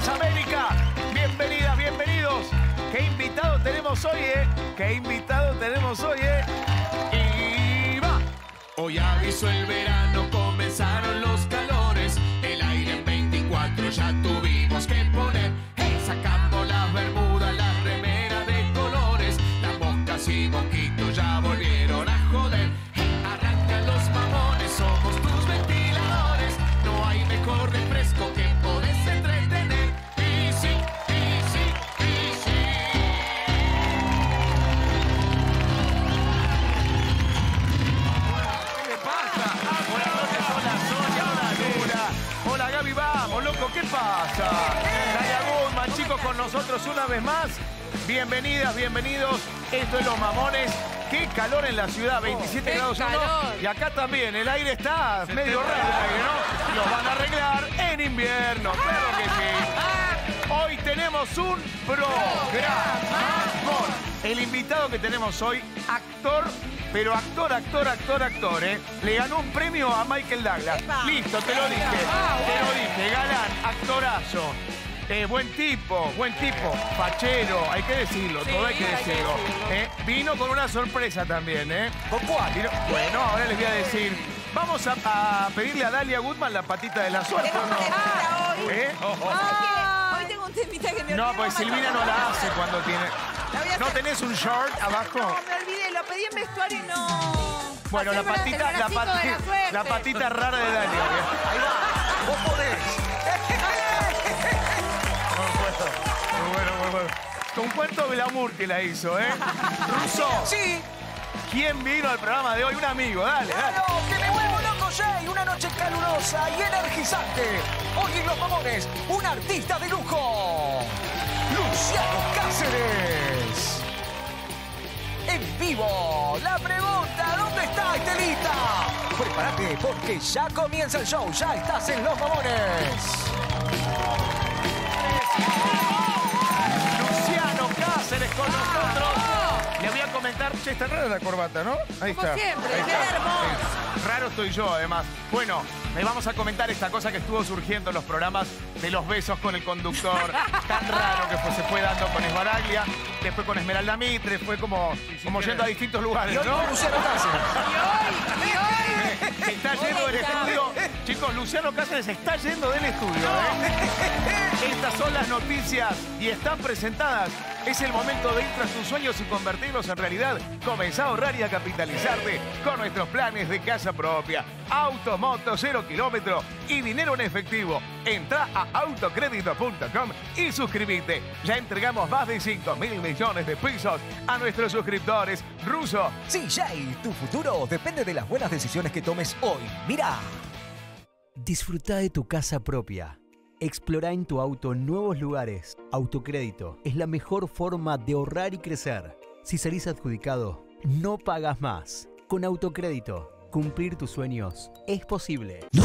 tardes, América. Bienvenidas, bienvenidos. Qué invitado tenemos hoy, ¿eh? Qué invitado tenemos hoy, ¿eh? Y va. Hoy avisó el verano, comenzaron los calores. El aire en 24 ya tuvimos que poner. Hey, sacamos las bermudas, las remeras de colores. Las moscas y mosquitos ya volvieron a joder. Hey, arrancan los mamones, somos tus ventiladores. No hay mejor refresco que podés entretener. Y sí, y sí, y sí. ¿Qué le pasa? Ah, buenas noches, hola Sonia, hola Luna. Hola Gaby, vamos, loco, ¿qué pasa? Dalia Gutmann, chicos, con nosotros una vez más. Bienvenidas, bienvenidos. Esto es Los Mamones. Qué calor en la ciudad, 27 grados 1. Y acá también, el aire está medio raro, ¿no? Lo van a arreglar en invierno, claro que sí. Hoy tenemos un programa con el invitado que tenemos hoy, actor, pero actor, ¿eh? Le ganó un premio a Michael Douglas. Listo, te lo dije, galán, actorazo. Buen tipo, fachero, hay que decirlo, sí, todo hay que decirlo. Vino con una sorpresa también, ¿eh? ¿Con cuál? Bueno, ahora les voy a decir. Vamos a pedirle a Dalia Gutmann la patita de la suerte, ¿no? ¿Eh? Hoy tengo un temita que me olvidé. No, pues Silvina no la hace cuando tiene... ¿No tenés un short abajo? No, me olvidé, lo pedí en vestuario y no... Bueno, la patita rara de Dalia. Ahí va, vos podés. Con cuánto glamour que la hizo, ¿eh? Ruso. Sí. ¿Quién vino al programa de hoy? Un amigo, dale, dale. Claro, que me vuelvo loco ya. Y una noche calurosa y energizante. Hoy en Los Mamones, un artista de lujo. Luciano Cáceres. En vivo. La pregunta, ¿dónde está Estelita? Prepárate, porque ya comienza el show. Ya estás en Los Mamones. Cáceres con nosotros. ¡Oh! Le voy a comentar... Che, está rara la corbata, ¿no? Ahí está. Como siempre, qué hermoso. Raro estoy yo, además. Bueno, le vamos a comentar esta cosa que estuvo surgiendo en los programas de los besos con el conductor. Tan raro que se fue dando con Esbaraglia, después con Esmeralda Mitre, fue como yendo a distintos lugares, ¿no? Y hoy Luciano Cáceres. Se está yendo del estudio. Chicos, Luciano Cáceres se está yendo del estudio, ¿eh? Estas son las noticias y están presentadas. Es el momento de ir tras tus sueños y convertirlos en realidad. Comenzá a ahorrar y a capitalizarte con nuestros planes de casa propia. Autos, motos, 0 kilómetro y dinero en efectivo. Entrá a autocredito.com y suscribite. Ya entregamos más de 5.000 millones de pesos a nuestros suscriptores. Ruso. Sí, Jay, tu futuro depende de las buenas decisiones que tomes hoy. Mirá. Disfruta de tu casa propia. Explora en tu auto nuevos lugares. Autocrédito es la mejor forma de ahorrar y crecer. Si salís adjudicado, no pagas más. Con autocrédito, cumplir tus sueños es posible. No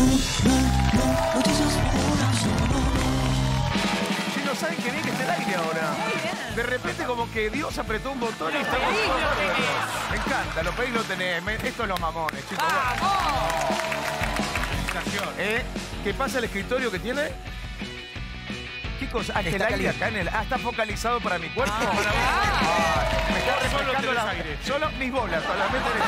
saben que bien que está el aire ahora. Muy bien. De repente como que Dios apretó un botón y estamos... Me encanta, lo pedís, lo tenés. Esto es Los Mamones, chicos. ¡Vamos! ¿Qué pasa el escritorio que tiene? Chicos, el aire acá en el... Ah, está focalizado para mi cuerpo. Me está refrescando el aire. Solo mis bolas, solamente les...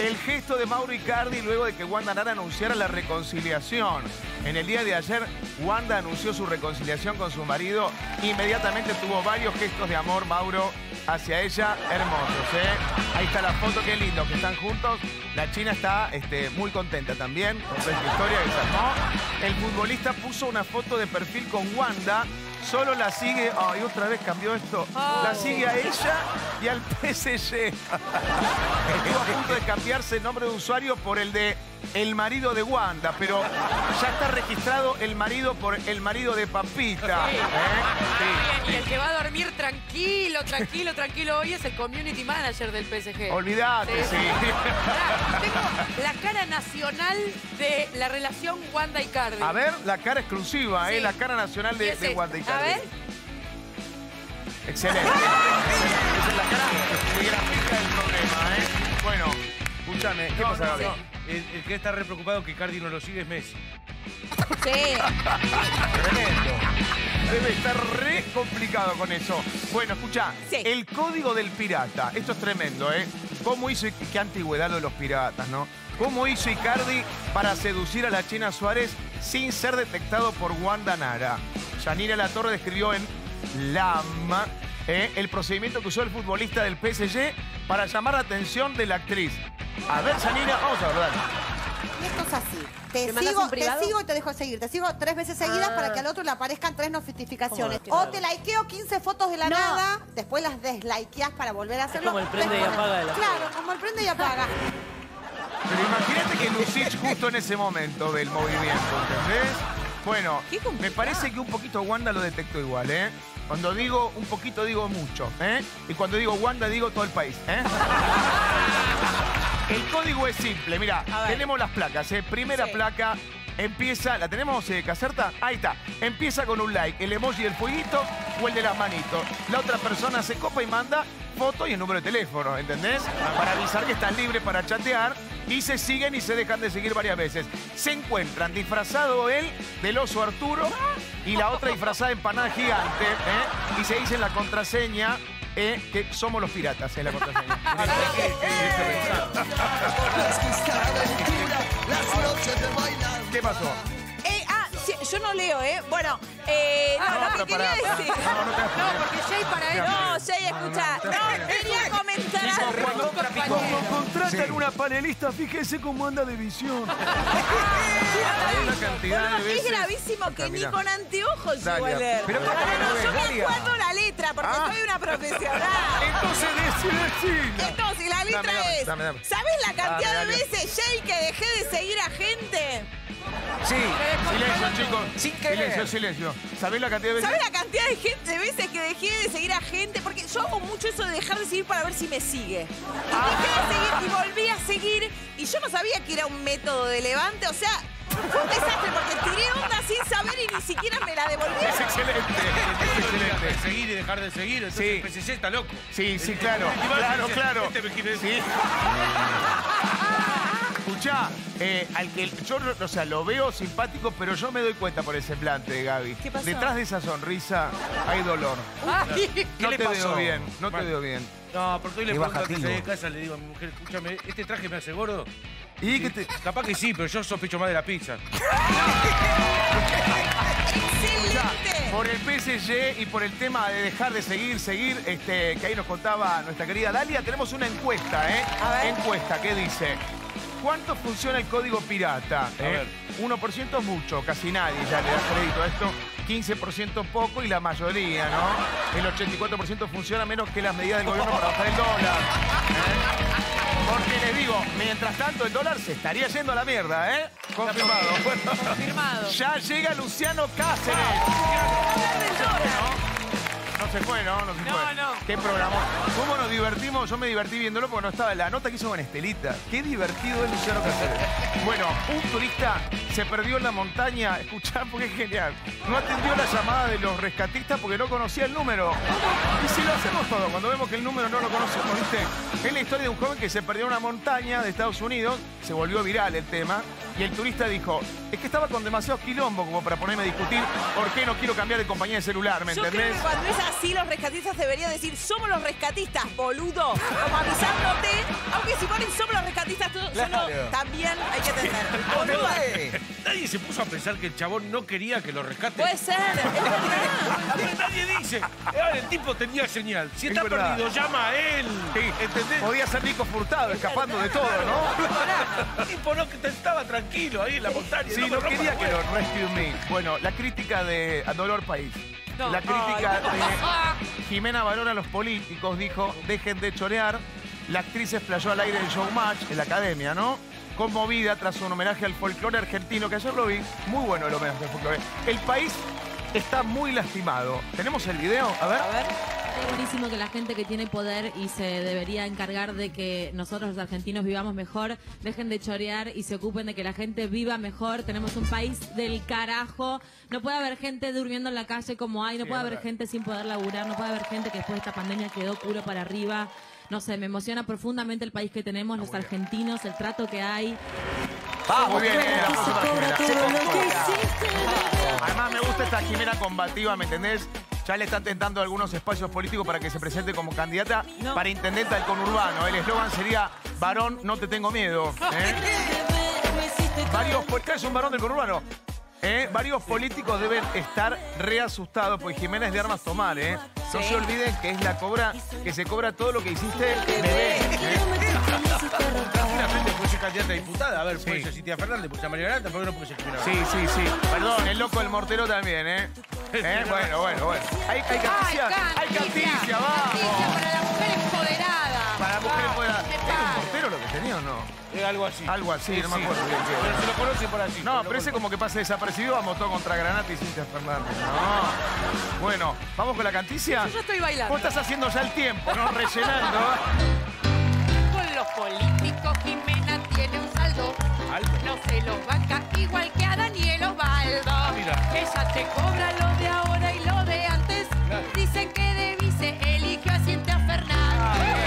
El gesto de Mauro Icardi luego de que Wanda Nara anunciara la reconciliación. En el día de ayer, Wanda anunció su reconciliación con su marido. Inmediatamente tuvo varios gestos de amor, Mauro, hacia ella. Hermosos, ¿eh? Ahí está la foto, qué lindo, que están juntos. La China está muy contenta también con esta historia que se armó. El futbolista puso una foto de perfil con Wanda. Solo la sigue... Ay, otra vez cambió esto. La sigue a ella y al PSG. Estuvo a punto de cambiarse el nombre de usuario por el de... el marido de Wanda, pero ya está registrado el marido por el marido de Papita. Sí. Sí. Y el que va a dormir tranquilo hoy es el community manager del PSG. Olvídate, sí. Mirá, tengo la cara nacional de la relación Wanda Icardi. A ver, la cara exclusiva, sí. La cara nacional de Wanda Icardi. A ver. Excelente. Esa es la cara geográfica del problema, ¿eh? Bueno, escúchame, ¿qué pasa, Gabriel? El que está re preocupado que Icardi no lo sigue es Messi. Sí. Tremendo. Debe estar re complicado con eso. Bueno, escuchá. Sí. El código del pirata. Esto es tremendo, ¿eh? ¿Cómo hizo... Qué antigüedad lo de los piratas, ¿no? ¿Cómo hizo Icardi para seducir a la China Suárez sin ser detectado por Wanda Nara? Yanina Latorre describió en LAM el procedimiento que usó el futbolista del PSG para llamar la atención de la actriz. A ver, Yanina, vamos a hablar. Esto es así. Te sigo y te dejo seguir. Te sigo 3 veces seguidas para que al otro le aparezcan 3 notificaciones. O te likeo 15 fotos de la nada, después las deslikeás para volver a hacerlo. Es como el prende y apaga de la... Claro, como el prende y apaga. Pero imagínate que Lucich justo en ese momento del movimiento, ¿entendés? Bueno, me parece que un poquito Wanda lo detectó igual, ¿eh? Cuando digo un poquito, digo mucho, ¿eh? Y cuando digo Wanda, digo todo el país, ¿eh? El código es simple, mira, tenemos las placas, ¿eh? Primera placa empieza, ¿la tenemos, Caserta? Ahí está, empieza con un like, el emoji del fueguito o el de las manitos. La otra persona se copa y manda foto y el número de teléfono, ¿entendés? Para avisar que estás libre para chatear, y se siguen y se dejan de seguir varias veces. Se encuentran disfrazado él del oso Arturo y la otra disfrazada de empanada gigante, ¿eh? Y se dicen la contraseña... que somos los piratas, la contraseña. ¿Qué pasó? Yo no leo, ¿eh? Bueno, lo que quería decir... No, porque Jay para él... No, Jay, escucha. No, quería comentar algo. Cuando contratan una panelista, fíjense cómo anda de visión. Hay una cantidad de veces... Es gravísimo que ni con anteojos llegó a leer. Pero yo me acuerdo la letra, porque soy una profesional. Entonces, decime. Entonces, la letra es... ¿Sabés la cantidad de veces, Jay, que dejé de seguir a gente? Sí, silencio, chicos. Sin querer. Silencio, silencio. ¿Sabés la cantidad de veces? ¿Sabés la cantidad de, veces que dejé de seguir a gente? Porque yo hago mucho eso de dejar de seguir para ver si me sigue. Y dejé de seguir y volví a seguir. Y yo no sabía que era un método de levante. O sea, fue un desastre porque tiré onda sin saber y ni siquiera me la devolví. Es excelente. Es excelente. Seguir y dejar de seguir. Entonces el PSG está loco. Sí, sí, claro. Claro, claro. Sí. Escuchá, yo o sea, lo veo simpático, pero yo me doy cuenta por el semblante de Gaby. ¿Qué pasó? Detrás de esa sonrisa hay dolor. No te veo bien, no te veo bien. No, porque hoy le pregunto a que se de casa, le digo a mi mujer, escúchame, ¿este traje me hace gordo? ¿Y sí, que te... Capaz que sí, pero yo sospecho más de la pizza. ¡Excelente! Por el PSG y por el tema de dejar de seguir, que ahí nos contaba nuestra querida Dalia, tenemos una encuesta, ¿eh? A ver. Encuesta, ¿qué dice? ¿Cuánto funciona el código pirata? A ver. 1% es mucho, casi nadie ya le da crédito a esto. 15% poco y la mayoría, ¿no? El 84% funciona menos que las medidas del gobierno para bajar el dólar. Porque les digo, mientras tanto el dólar se estaría yendo a la mierda, ¿eh? Confirmado. Bueno, confirmado. Ya llega Luciano Cáceres. No se fue, ¿no? No se fue. No. ¿Qué programa? ¿Cómo nos divertimos? Yo me divertí viéndolo porque no estaba en la nota que hizo con Estelita. Qué divertido es Luciano Cáceres. Bueno, un turista se perdió en la montaña. Escuchá, porque es genial. No atendió la llamada de los rescatistas porque no conocía el número. Y si lo hacemos todo, cuando vemos que el número no lo conocemos, ¿viste? Es la historia de un joven que se perdió en una montaña de Estados Unidos. Se volvió viral el tema. Y el turista dijo, es que estaba con demasiado quilombo como para ponerme a discutir por qué no quiero cambiar de compañía de celular, ¿me entendés? Yo creo que cuando es así, los rescatistas deberían decir, somos los rescatistas, boludo. Como avisándote, aunque si ponen somos los rescatistas, también hay que atender. Nadie se puso a pensar que el chabón no quería que lo rescaten. Puede ser, es nadie dice. El tipo tenía señal. Si está perdido, llama a él. ¿Entendés? Podía ser Nico Furtado, escapando de todo, ¿no? El tipo no estaba tranquilo ahí en la montaña. Sí, no quería que lo rescue me. Bueno, la crítica de Dolor País. La crítica de Jimena Barón a los políticos dijo, dejen de chorear. La actriz explayó al aire el showmatch en la academia, ¿no? Conmovida tras un homenaje al folclore argentino, que ayer lo vi. Muy bueno el homenaje al folclore. El país está muy lastimado. ¿Tenemos el video? A ver. Es buenísimo que la gente que tiene poder y se debería encargar de que nosotros los argentinos vivamos mejor, dejen de chorear y se ocupen de que la gente viva mejor. Tenemos un país del carajo. No puede haber gente durmiendo en la calle como hay. No puede haber gente sin poder laburar. No puede haber gente que después de esta pandemia quedó culo para arriba. no sé, me emociona profundamente el país que tenemos, los argentinos, el trato que hay. ¡Ah, muy bien! Además me gusta esta Jimena combativa, ¿me entendés? Ya le están tentando algunos espacios políticos para que se presente como candidata para intendenta del conurbano. El eslogan sería, varón, no te tengo miedo. Varios, porque es un varón del conurbano. Varios políticos deben estar reasustados porque Jimena es de armas tomar, No se olviden que es la cobra, que se cobra todo lo que hiciste, bebé. Finalmente fue candidata a diputada, a ver, puede ser Cinthia Fernández, puede ser María Granta, porque no puede ser Jimena. Sí. Perdón, el loco del mortero también, Bueno. Hay caticia, vamos. Para la mujer empoderada. Para la mujer empoderada. ¿Es un mortero lo que tenía o no? Algo así, sí, no me acuerdo. Sí. Pero se lo conoce por así. No, pero ese como que pasa desaparecido, a motor contra Granata y Cinthia Fernández. No. Bueno, vamos con la canticia. Yo estoy bailando. Vos estás haciendo ya el tiempo, ¿no? Rellenando. Con los políticos Jimena tiene un saldo. ¿Alto? No se los banca igual que a Daniel Osvaldo. Mira. Ella te cobra lo de ahora y lo de antes. Claro. Dicen que de vice eligió a Cinthia Fernández.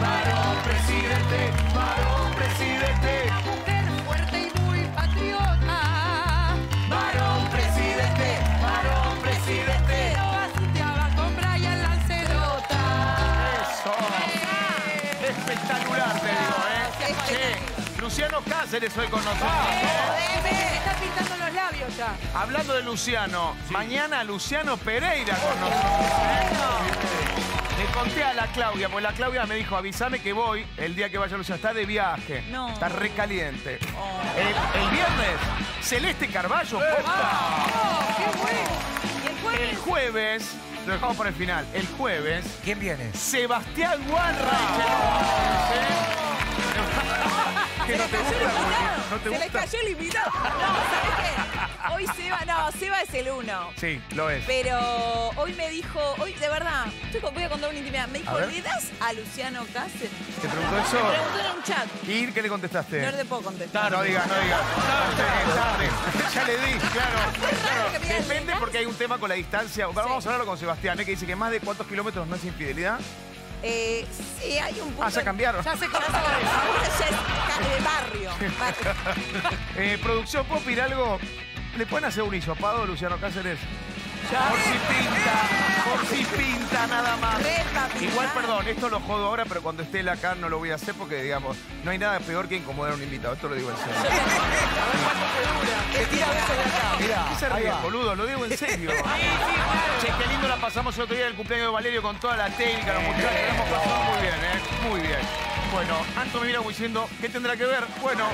Varón presidente, varón presidente. Una mujer fuerte y muy patriota. Varón presidente, varón presidente. Pero así te va con Brian Lancelota. Eso. Espectacular, te digo, Che, Luciano Cáceres hoy con nosotros. Se está pintando los labios ya. Hablando de Luciano, mañana Luciano Pereira con nosotros. Le conté a la Claudia, porque la Claudia me dijo, avísame que voy el día que vaya Luciano. Está de viaje, está recaliente. El viernes, Celeste Carballo. ¡Qué bueno! ¿Y el jueves? El jueves, lo dejamos por el final, el jueves... ¿Quién viene? Sebastián Guarra. ¿Qué no te gusta? ¿No te gusta? Se les cayó el invitado. No, ¿sabés qué? Hoy Seba, Seba es el uno. Sí, lo es. Pero hoy me dijo, hoy de verdad, voy a contar una intimidad. Me dijo, ¿le das a Luciano Cáceres? ¿Te preguntó eso? Me preguntó en un chat. ¿Y qué le contestaste? No le puedo contestar. No digas. Tarde. Ya le di, claro. Depende porque hay un tema con la distancia. Vamos a hablarlo con Sebastián, que dice que más de cuántos kilómetros no es infidelidad. Sí, hay un punto... Ah, ya cambiaron. Ya se conoce barrio. Producción, ¿puedo pedir algo? ¿Le pueden hacer un hisopado a Luciano Cáceres? Por si pinta nada más. Igual, perdón, esto lo jodo ahora, pero cuando esté él acá no lo voy a hacer porque, digamos, no hay nada peor que incomodar a un invitado. Esto lo digo en serio. A ver cuánto te dura. Mirá, ahí va. Boludo, lo digo en serio. Sí, claro. Che, qué lindo la pasamos el otro día en el cumpleaños de Valerio con toda la técnica, los muchachos. La hemos pasado muy bien, muy bien. Bueno, Anto me mira diciendo, ¿qué tendrá que ver? Bueno,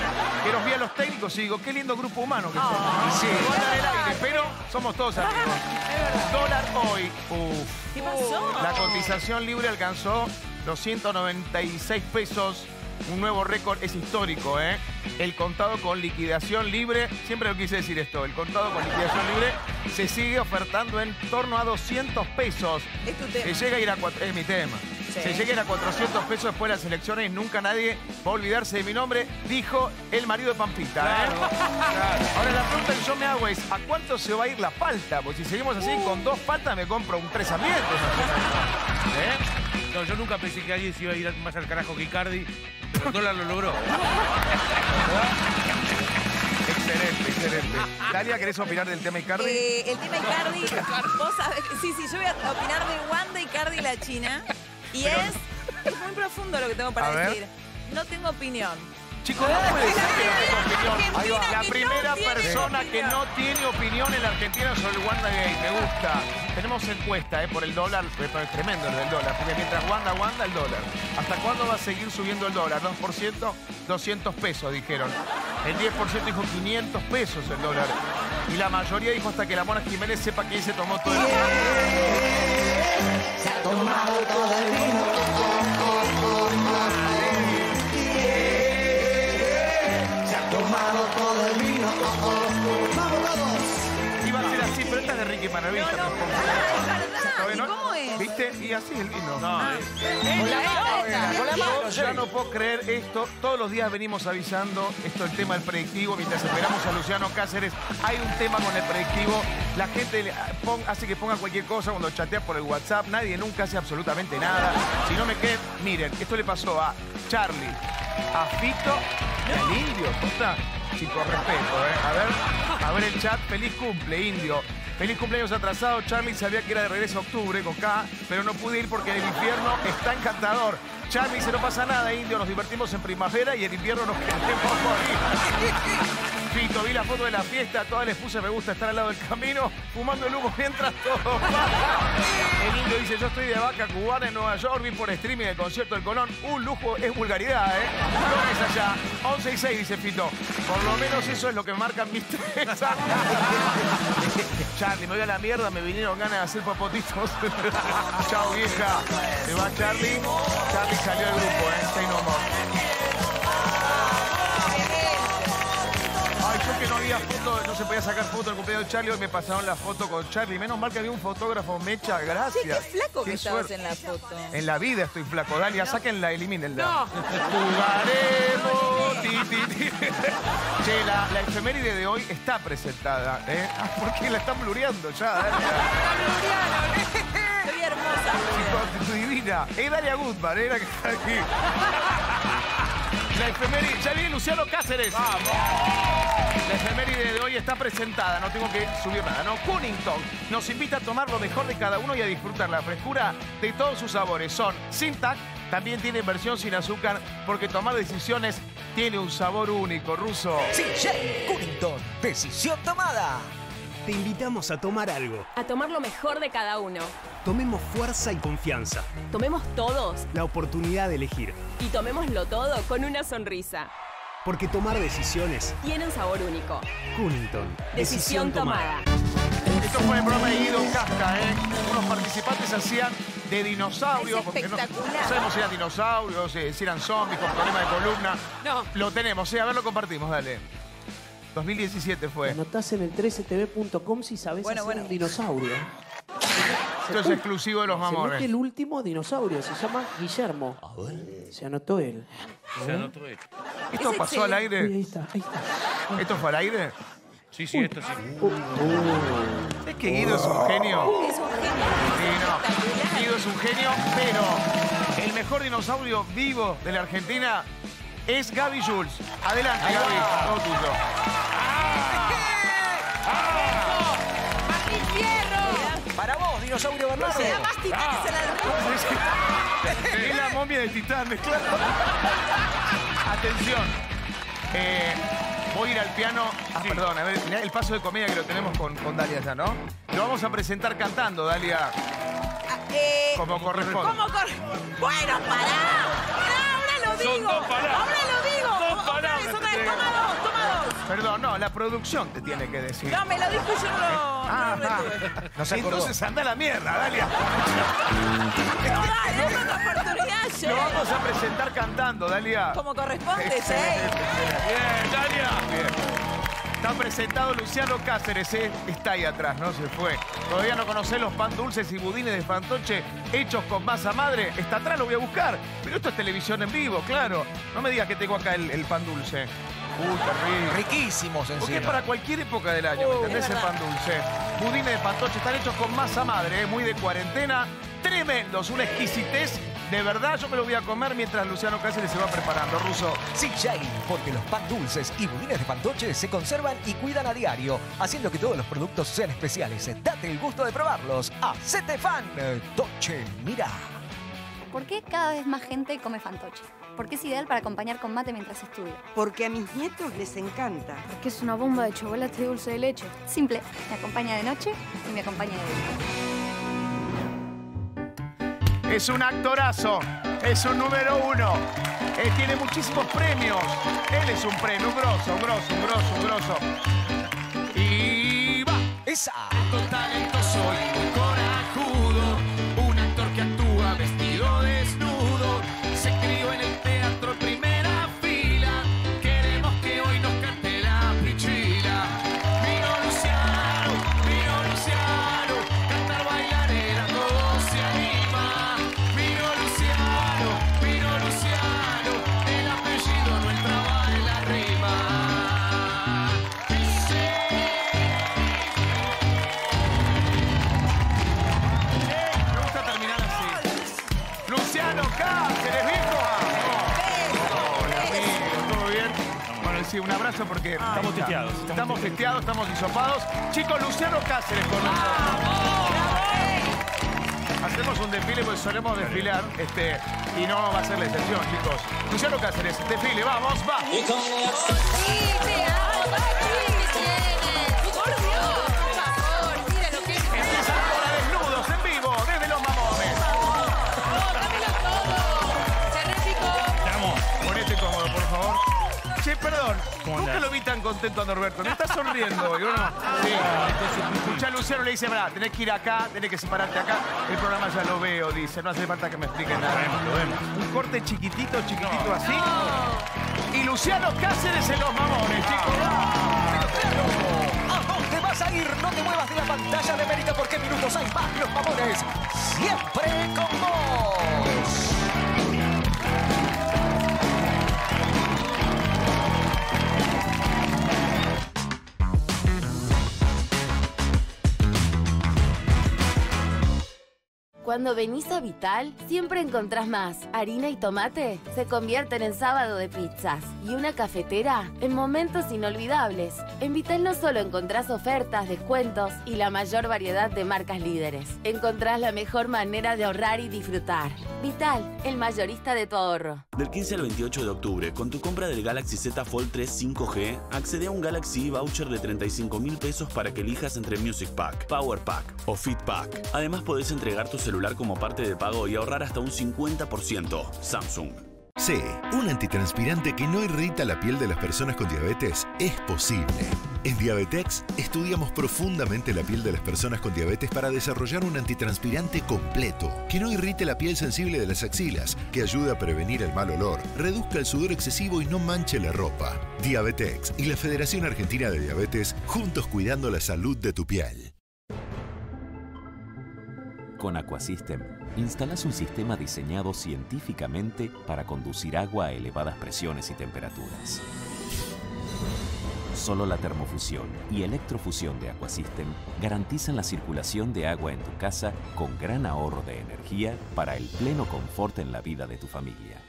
que los vi a los técnicos y digo, qué lindo grupo humano que somos. Sí. Pero somos todos amigos. Dólar hoy. Uf. ¿Qué pasó? La cotización libre alcanzó los 196 pesos. Un nuevo récord, es histórico, El contado con liquidación libre, siempre lo quise decir esto, el contado con liquidación libre se sigue ofertando en torno a 200 pesos. Es tu tema. Se llega a ir a es mi tema. Sí. Se llega a ir a 400 pesos después de las elecciones, nunca nadie va a olvidarse de mi nombre, dijo el marido de Pampita, Claro. Ahora la pregunta que yo me hago es, ¿a cuánto se va a ir la palta? Porque si seguimos así, con dos patas me compro un 3 ambientes. No, yo nunca pensé que alguien se iba a ir más al carajo que Icardi. El dólar lo logró. Excelente. Dalia, ¿querés opinar del tema Icardi? El tema Icardi, vos sabés, sí, yo voy a opinar de Wanda Icardi la China. Y es muy profundo lo que tengo para decir. No tengo opinión. Chicos, no puede ser que no tenga opinión. La primera persona que no tiene opinión en la Argentina sobre Wanda Gay. Me gusta. Tenemos encuesta por el dólar. Es tremendo lo del dólar. Porque mientras Wanda, el dólar. ¿Hasta cuándo va a seguir subiendo el dólar? 2%, 200 pesos, dijeron. El 10% dijo 500 pesos el dólar. Y la mayoría dijo hasta que la Mona Jiménez sepa quién se tomó todo el vino. Se ha tomado todo el vino. Todo el vino. Vamos, vamos. Iba a ser así, pero esta es de Ricky Maravilla. No, no, es verdad. ¿no? ¿Cómo es? ¿Viste? Y así es el vino. No, Con la mano. Yo no puedo creer esto. Todos los días venimos avisando. Esto es el tema del predictivo. Mientras esperamos a Luciano Cáceres, hay un tema con el predictivo. La gente hace que ponga cualquier cosa cuando chatea por el WhatsApp. Nadie nunca hace absolutamente nada. Si no me quedé, miren, esto le pasó a Charly, a Fito y al Indio. Posta, chico, respeto, ¿eh? A ver el chat. Feliz cumple, Indio. Feliz cumpleaños atrasado. Charly sabía que era de regreso a octubre con K, pero no pude ir porque el infierno está encantador. Charly dice, no pasa nada, Indio, nos divertimos en primavera y en invierno nos queremos morir. Fito, vi la foto de la fiesta, todas les puse me gusta, estar al lado del camino, fumando el humo mientras todo pasa. El Indio dice, yo estoy de vaca cubana en Nueva York, vi por streaming el concierto del Colón. Un lujo es vulgaridad, ¿eh? No es allá. 11 y 6, dice Fito. Por lo menos eso es lo que marcan mis tres. Charly, me voy a la mierda, me vinieron ganas de hacer papotitos. Chao, vieja. Se va Charly. Charly salió del grupo, ¿eh? Stay no more. Ay, yo que no había foto, no se podía sacar foto del cumpleaños de Charly, hoy me pasaron la foto con Charly. Menos mal que había un fotógrafo, Mecha, gracias. Sí, qué flaco que estabas en la foto. En la vida estoy flaco. Dalia, sáquenla, elimínenla. No. Jugaremos, Che, la efeméride de hoy está presentada, ¿eh? Ah, porque la están blureando ya, Dalia. Estoy hermosa. Chico, tu divina. Es Dalia Gutmann, ¿eh? La que está aquí. La efeméride. Ya viene Luciano Cáceres. ¡Vamos! La efeméride de hoy está presentada. No tengo que subir nada, ¿no? Cunnington nos invita a tomar lo mejor de cada uno y a disfrutar la frescura de todos sus sabores. Son Cinthia, también tiene versión sin azúcar, porque tomar decisiones tiene un sabor único, Ruso. Sí, Chef Cunnington, decisión tomada. Te invitamos a tomar algo. A tomar lo mejor de cada uno. Tomemos fuerza y confianza. Tomemos todos la oportunidad de elegir. Y tomémoslo todo con una sonrisa. Porque tomar decisiones tiene un sabor único. Cunnington, decisión tomada. Esto fue el programa de Guido Casca, ¿eh? Unos participantes hacían de dinosaurios, porque no sabemos si eran dinosaurios, si eran zombies con problemas de columna. No. Lo tenemos, ¿eh? A ver, lo compartimos, dale. 2017 fue. Anotás en el 13tv.com si sabés un dinosaurio. Esto es exclusivo de los mamones. El último dinosaurio se llama Guillermo. A ver. Se anotó él. Se anotó él. ¿Esto pasó al aire? Ahí está, ahí está. ¿Esto fue al aire? Sí, sí, esto sí. Es que Guido es un genio. Es un genio. Sí, no. Guido es un genio, pero el mejor dinosaurio vivo de la Argentina es Gaby Jules. Adelante, Gaby. Todo tuyo. ¡Martín Fierro! Para vos, dinosaurio Bernardo. Se da más Titanes en la red. Es la momia de Titanes, claro. Atención. Voy a ir al piano. Perdón, a ver, mirá el paso de comedia que lo tenemos con Dalia ya, ¿no? Lo vamos a presentar cantando, Dalia. Como corresponde. Bueno, pará. Ahora lo digo. Ahora lo digo. Toma dos. Perdón, no, la producción te tiene que decir. No, me lo dijo y yo no se acordó. Entonces anda a la mierda, Dalia. Lo vamos a presentar cantando, Dalia. Como corresponde, sí. Bien, Dalia. Está presentado Luciano Cáceres, ¿eh? Está ahí atrás, no se fue. Todavía no conocés los pan dulces y budines de Fantoche hechos con masa madre. Está atrás, lo voy a buscar. Pero esto es televisión en vivo, claro. No me digas que tengo acá el pan dulce. Uy, riquísimos encima. Porque es para cualquier época del año, ¿me entendés? El pan dulce. Budines de Fantoche están hechos con masa madre, ¿eh? Muy de cuarentena. Tremendos, una exquisitez. De verdad, yo me lo voy a comer mientras Luciano Cáceres se va preparando, Ruso. Sí, Charly, porque los pan dulces y budines de Fantoche se conservan y cuidan a diario, haciendo que todos los productos sean especiales. Date el gusto de probarlos. ¡Hacete fan! Toche, mira. ¿Por qué cada vez más gente come Fantoche? Porque es ideal para acompañar con mate mientras estudia. Porque a mis nietos les encanta. Porque es una bomba de chocolate y dulce de leche. Simple. Me acompaña de noche y me acompaña de día. Es un actorazo, es un número 1, tiene muchísimos premios, él es un premio, un grosso. Y va. Esa. Actor talentoso y muy corajudo, un actor que actúa vestido desnudo, se crió en el teatro en primera fila, queremos que hoy nos cante la pichila. Vino Luciano, cantar, bailar era todo. sí, un abrazo porque... Estamos testeados. Estamos testeados, estamos hisopados. Chicos, Luciano Cáceres con nosotros. Hacemos un desfile porque solemos desfilar, y no va a ser la excepción, chicos. Luciano Cáceres, desfile, vamos, va. Che, perdón, nunca lo vi tan contento a Norberto. No está sonriendo hoy, ¿no? Sí. Escuchá, Luciano le dice, verdad, tenés que ir acá, tenés que separarte acá. El programa ya lo veo, dice, no hace falta que me expliquen nada. Lo vemos. Un corte chiquitito, chiquitito así. No. Y Luciano Cáceres en los mamones, chicos. ¿A dónde vas a ir? No te muevas de la pantalla de América porque Minuto 6 más los mamones. Siempre con vos. Cuando venís a Vital, siempre encontrás más. Harina y tomate se convierten en sábado de pizzas. Y una cafetera en momentos inolvidables. En Vital no solo encontrás ofertas, descuentos y la mayor variedad de marcas líderes. Encontrás la mejor manera de ahorrar y disfrutar. Vital, el mayorista de tu ahorro. Del 15 al 28 de octubre, con tu compra del Galaxy Z Fold 3 5G, accede a un Galaxy voucher de 35.000 pesos para que elijas entre Music Pack, Power Pack o Fit Pack. Además, podés entregar tu celular como parte de pago y ahorrar hasta un 50%. Samsung. Sí, un antitranspirante que no irrita la piel de las personas con diabetes es posible. En Diabetex estudiamos profundamente la piel de las personas con diabetes para desarrollar un antitranspirante completo que no irrite la piel sensible de las axilas, que ayude a prevenir el mal olor, reduzca el sudor excesivo y no manche la ropa. Diabetex y la Federación Argentina de Diabetes, juntos cuidando la salud de tu piel. Con Aquasystem, instalás un sistema diseñado científicamente para conducir agua a elevadas presiones y temperaturas. Solo la termofusión y electrofusión de Aquasystem garantizan la circulación de agua en tu casa con gran ahorro de energía para el pleno confort en la vida de tu familia.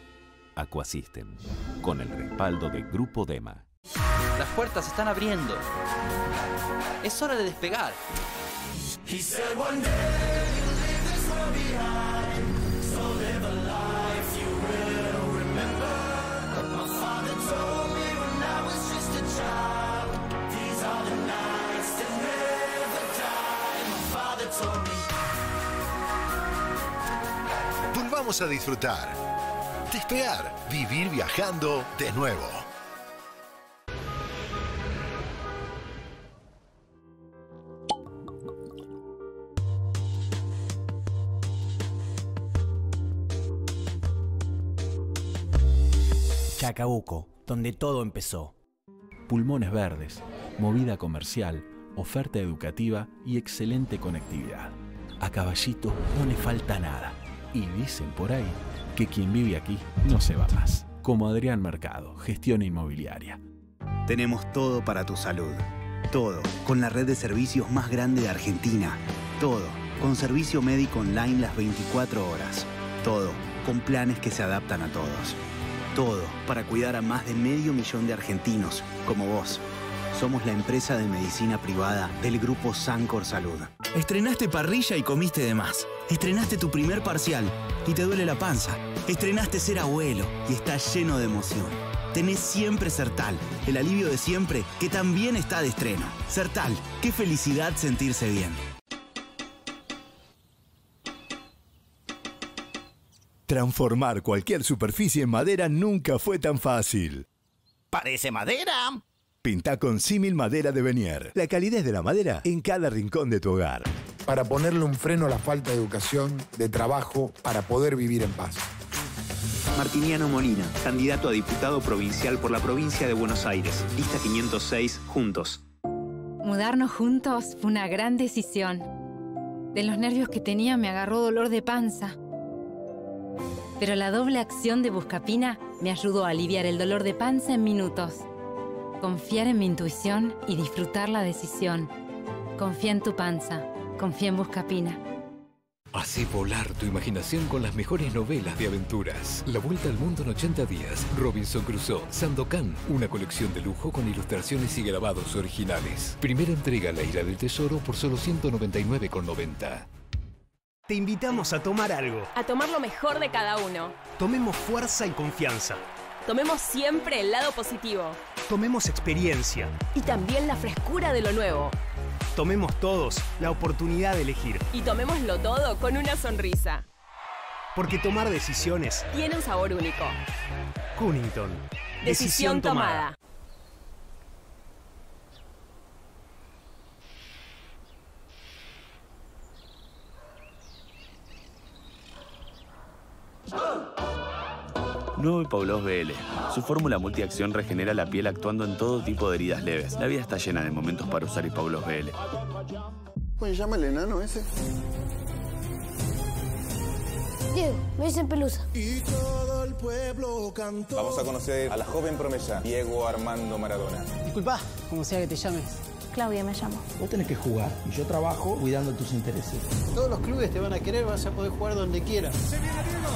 Aquasystem, con el respaldo de Grupo Dema. Las puertas se están abriendo. Es hora de despegar. Volvamos a disfrutar, despegar, vivir viajando de nuevo. Chacabuco, donde todo empezó. Pulmones verdes, movida comercial, oferta educativa y excelente conectividad. A Caballito no le falta nada. Y dicen por ahí que quien vive aquí no se va más. Como Adrián Mercado, gestión inmobiliaria. Tenemos todo para tu salud. Todo, con la red de servicios más grande de Argentina. Todo, con servicio médico online las 24 horas. Todo, con planes que se adaptan a todos. Todo para cuidar a más de medio millón de argentinos, como vos. Somos la empresa de medicina privada del Grupo Sancor Salud. Estrenaste parrilla y comiste de más. Estrenaste tu primer parcial y te duele la panza. Estrenaste ser abuelo y estás lleno de emoción. Tenés siempre Sertal, el alivio de siempre que también está de estreno. Sertal, qué felicidad sentirse bien. Transformar cualquier superficie en madera nunca fue tan fácil. ¡Parece madera! Pinta con Símil Madera de Venier. La calidez de la madera en cada rincón de tu hogar. Para ponerle un freno a la falta de educación, de trabajo, para poder vivir en paz. Martiniano Molina, candidato a diputado provincial por la provincia de Buenos Aires. Lista 506, Juntos. Mudarnos juntos fue una gran decisión. De los nervios que tenía me agarró dolor de panza. Pero la doble acción de Buscapina me ayudó a aliviar el dolor de panza en minutos. Confiar en mi intuición y disfrutar la decisión. Confía en tu panza. Confía en Buscapina. Hace volar tu imaginación con las mejores novelas de aventuras. La Vuelta al Mundo en 80 días, Robinson Crusoe, Sandokan, una colección de lujo con ilustraciones y grabados originales. Primera entrega en La Isla del Tesoro por solo 199,90. Te invitamos a tomar algo. A tomar lo mejor de cada uno. Tomemos fuerza y confianza. Tomemos siempre el lado positivo. Tomemos experiencia. Y también la frescura de lo nuevo. Tomemos todos la oportunidad de elegir. Y tomémoslo todo con una sonrisa. Porque tomar decisiones tiene un sabor único. Cunnington. Decisión tomada. Nuevo Epaulós BL. Su fórmula multiacción regenera la piel actuando en todo tipo de heridas leves. La vida está llena de momentos para usar Epaulós BL. ¿Cómo se llama el enano ese? Diego, me dicen Pelusa. Y todo el pueblo cantó. Vamos a conocer a la joven promesa, Diego Armando Maradona. Disculpa, como sea que te llames. Claudia me llamo. Vos tenés que jugar y yo trabajo cuidando tus intereses. Todos los clubes te van a querer, vas a poder jugar donde quieras. ¡Se viene Diego!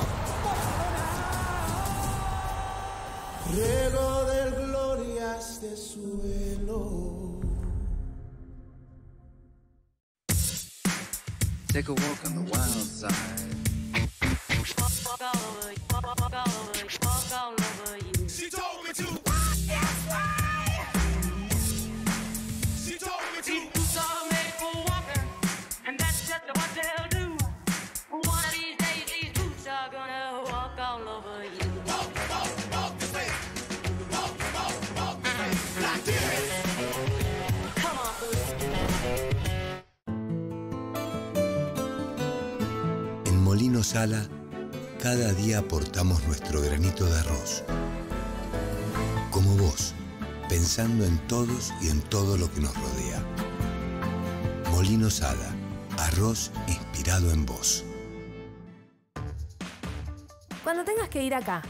Riego del glorias de suelo. Take a walk on the wild side. She told me to. Molino Sala, cada día aportamos nuestro granito de arroz. Como vos, pensando en todos y en todo lo que nos rodea. Molino Sala, arroz inspirado en vos. Cuando tengas que ir acá,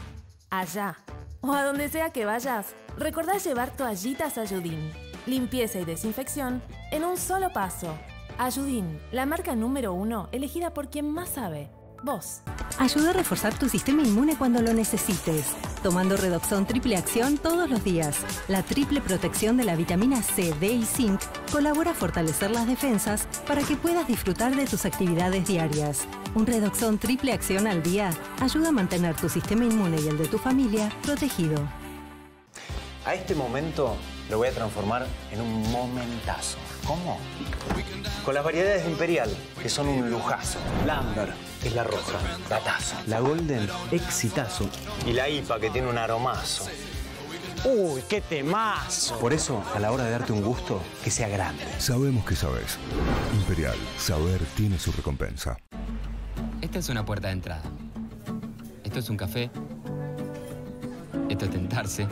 allá o a donde sea que vayas, recordá llevar toallitas Ayudín. Limpieza y desinfección en un solo paso. Ayudín, la marca número 1 elegida por quien más sabe, vos. Ayuda a reforzar tu sistema inmune cuando lo necesites, tomando Redoxon Triple Acción todos los días. La triple protección de la vitamina C, D y zinc colabora a fortalecer las defensas para que puedas disfrutar de tus actividades diarias. Un Redoxon Triple Acción al día ayuda a mantener tu sistema inmune y el de tu familia protegido. A este momento lo voy a transformar en un momentazo. ¿Cómo? Con las variedades de Imperial, que son un lujazo. La Amber, que es la roja, gatazo. La Golden, exitazo. Y la IPA, que tiene un aromazo. ¡Uy, qué temazo! Por eso, a la hora de darte un gusto, que sea grande. Sabemos que sabes. Imperial, saber tiene su recompensa. Esta es una puerta de entrada. Esto es un café. Esto es tentarse.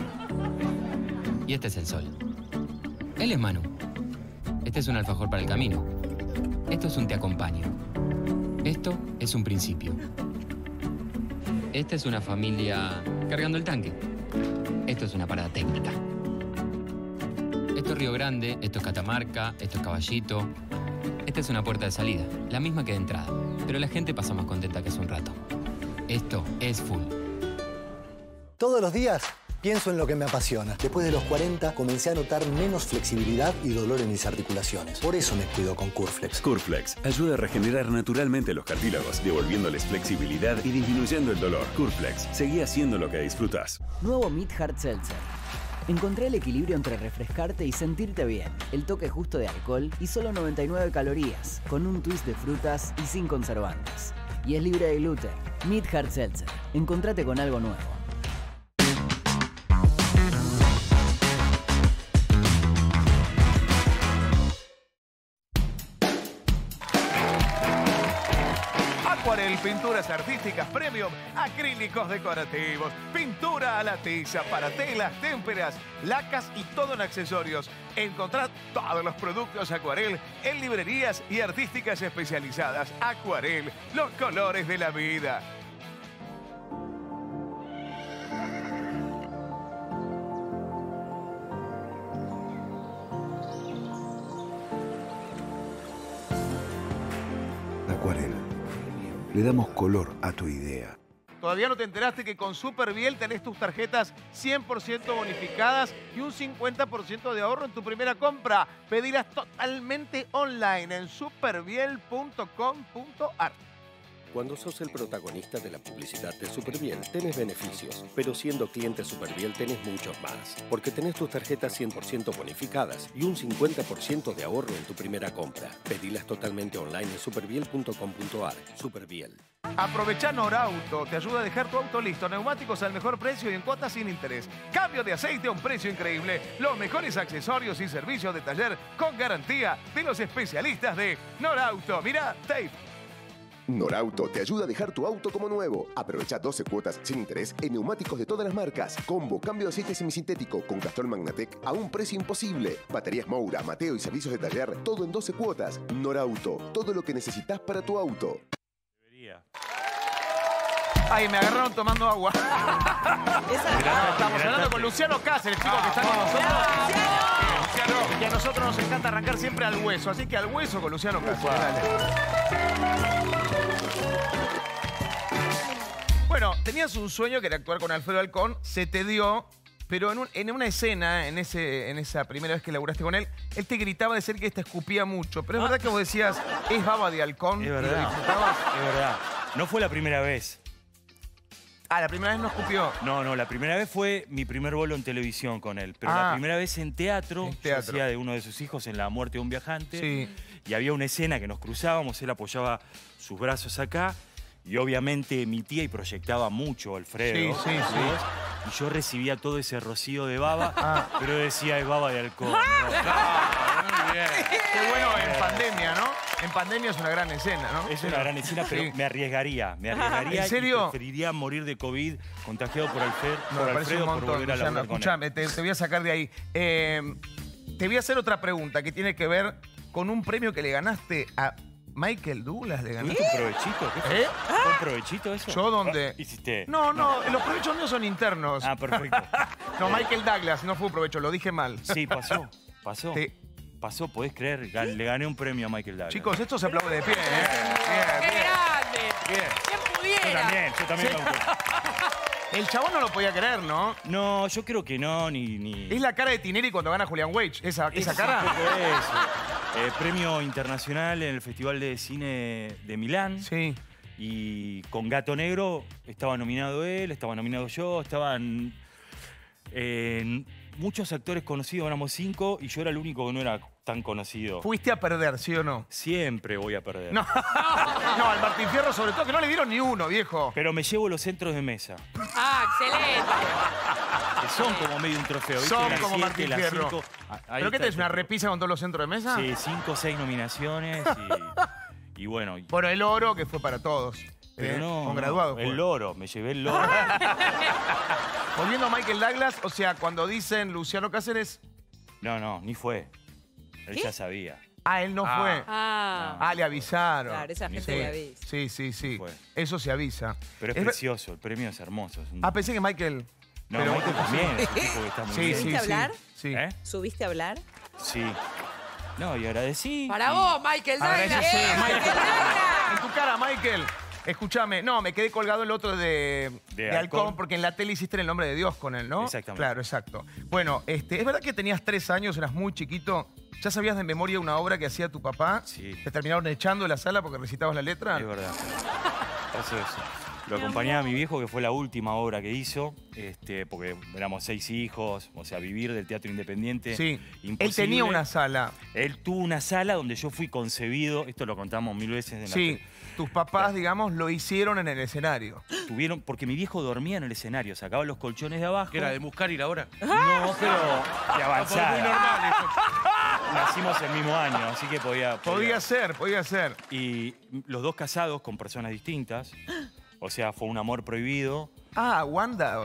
Y este es el sol. Él es Manu. Este es un alfajor para el camino. Esto es un te acompaño. Esto es un principio. Esta es una familia cargando el tanque. Esto es una parada técnica. Esto es Río Grande, esto es Catamarca, esto es Caballito. Esta es una puerta de salida, la misma que de entrada. Pero la gente pasa más contenta que hace un rato. Esto es Full. Todos los días pienso en lo que me apasiona. Después de los 40 comencé a notar menos flexibilidad y dolor en mis articulaciones. Por eso me cuido con Curflex. Curflex ayuda a regenerar naturalmente los cartílagos, devolviéndoles flexibilidad y disminuyendo el dolor. Curflex, seguí haciendo lo que disfrutas. Nuevo Meat Heart Seltzer. Encontré el equilibrio entre refrescarte y sentirte bien. El toque justo de alcohol y solo 99 calorías, con un twist de frutas y sin conservantes. Y es libre de gluten. Meat Heart Seltzer. Encontrate con algo nuevo. Pinturas artísticas premium, acrílicos decorativos, pintura a la tiza para telas, témperas, lacas y todo en accesorios. Encontrá todos los productos Acuarel en librerías y artísticas especializadas. Acuarel, los colores de la vida. Acuarel. le damos color a tu idea. ¿Todavía no te enteraste que con Superviel tenés tus tarjetas 100% bonificadas y un 50% de ahorro en tu primera compra? Pedilas totalmente online en superviel.com.ar. Cuando sos el protagonista de la publicidad de Superviel, tenés beneficios. Pero siendo cliente Superviel, tenés muchos más. Porque tenés tus tarjetas 100% bonificadas y un 50% de ahorro en tu primera compra. Pedilas totalmente online en superviel.com.ar. Superviel. Aprovecha Norauto. Te ayuda a dejar tu auto listo. Neumáticos al mejor precio y en cuotas sin interés. Cambio de aceite a un precio increíble. Los mejores accesorios y servicios de taller con garantía de los especialistas de Norauto. Mirá, tape. Norauto te ayuda a dejar tu auto como nuevo. Aprovecha 12 cuotas sin interés en neumáticos de todas las marcas. Combo, cambio de aceite semisintético con Castrol Magnatec a un precio imposible. Baterías Moura, Mateo y servicios de taller, todo en 12 cuotas. Norauto, todo lo que necesitas para tu auto. Debería. Ay, me agarraron tomando agua. Estamos hablando con Luciano Cáceres, chicos, que está con nosotros. Luciano, que a nosotros nos encanta arrancar siempre al hueso. Así que al hueso con Luciano Cáceres. Dale. Bueno, tenías un sueño que era actuar con Alfredo Alcón, se te dio, pero en una escena, en esa primera vez que laburaste con él te gritaba de ser que te escupía mucho. Pero es verdad que vos decías, es baba de halcón. Es verdad. Y lo disfrutabas. Es verdad. No fue la primera vez. Ah, la primera vez no escupió. No, la primera vez fue mi primer bolo en televisión con él. Pero la primera vez en teatro, yo hacía de uno de sus hijos en La muerte de un viajante. Sí. Y había una escena que nos cruzábamos, él apoyaba sus brazos acá. Y obviamente emitía y proyectaba mucho Alfredo. Sí. Y yo recibía todo ese rocío de baba, pero decía, es baba de alcohol. Muy bien. Qué bueno, en pandemia, ¿no? En pandemia es una gran escena, ¿no? Es una gran escena, pero sí. me arriesgaría. ¿En serio? Y preferiría morir de COVID contagiado por Alfredo, por volver a la vida. Escuchame, te voy a sacar de ahí. Te voy a hacer otra pregunta que tiene que ver con un premio que le ganaste a Michael Douglas. Le ganaste un provechito. ¿Qué? ¿Un provechito eso? ¿Yo dónde? ¿Hiciste? No, los provechos míos son internos. Ah, perfecto. No, Michael Douglas, no fue un provecho, lo dije mal. Sí, pasó. Pasó, podés creer, le gané un premio a Michael Douglas. Chicos, esto se aplaude de pie, ¿eh? Bien. ¡Qué grande! Bien. ¿Quién pudiera? Yo también lo aplaudo. El chabón no lo podía creer, ¿no? No, yo creo que no, ni... Es la cara de Tineri cuando gana Julian Weich, esa cara. Premio internacional en el Festival de Cine de Milán. Sí. Y con Gato Negro estaba nominado él, estaba nominado yo, estaban muchos actores conocidos, éramos 5, y yo era el único que no era tan conocido. ¿Fuiste a perder, sí o no? Siempre voy a perder. No, al Martín Fierro sobre todo, que no le dieron ni uno, viejo. Pero me llevo los centros de mesa. ¡Ah, excelente! Que son como medio un trofeo. ¿Viste? Son como Martín Fierro. ¿Pero qué tenés, una repisa con todos los centros de mesa? Sí, 5 o 6 nominaciones y bueno. Por el oro, que fue para todos. Pero no, con Graduados. No, el oro, me llevé el oro. Volviendo a Michael Douglas, o sea, cuando dicen Luciano Cáceres... No, ni fue. Él ya sabía. Ah, él no fue. No, le avisaron. Claro, esa gente le avisa. Sí. No, eso se avisa. Pero es precioso, el premio es hermoso. Es un... pensé que Michael... No, pero Michael también es un tipo que está muy bien. ¿Subiste a hablar? Sí. ¿Eh? ¿Subiste a hablar? Sí. No, y agradecí. Para vos, Michael Douglas. En tu cara, Michael. Escúchame, no, me quedé colgado el otro de Alcón, porque en la tele hiciste El nombre de Dios con él, ¿no? Exactamente. Claro, exacto. Bueno, es verdad que tenías 3 años, eras muy chiquito. ¿Ya sabías de memoria una obra que hacía tu papá? Sí. ¿Te terminaron echando de la sala porque recitabas la letra? Es verdad. Pasó eso. Lo acompañaba a mi viejo, que fue la última obra que hizo, porque éramos 6 hijos, o sea, vivir del teatro independiente. Sí. Imposible. Él tenía una sala. Él tuvo una sala donde yo fui concebido, esto lo contamos mil veces en la tele. Tus papás, digamos, lo hicieron en el escenario. Tuvieron, porque mi viejo dormía en el escenario, sacaba los colchones de abajo. ¿Qué era, de buscar ir ahora? No, pero de avanzada. Muy normal eso. Nacimos el mismo año, así que podía ser. Y los dos casados con personas distintas, o sea, fue un amor prohibido. Ah, Wanda,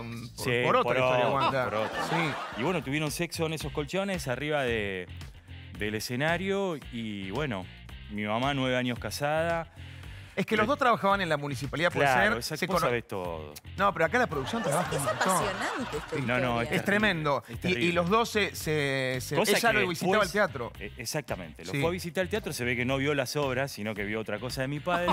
por otra historia, Wanda. Sí. Y bueno, tuvieron sexo en esos colchones arriba del escenario y bueno, mi mamá 9 años casada. Es que los dos trabajaban en la municipalidad, claro, puede ser. Se sabes todo. No, pero acá la producción trabaja en apasionante esta historia. No, es tremendo. Es y los dos ella lo visitaba al teatro. Exactamente. Lo fue a visitar al teatro, se ve que no vio las obras, sino que vio otra cosa de mi padre.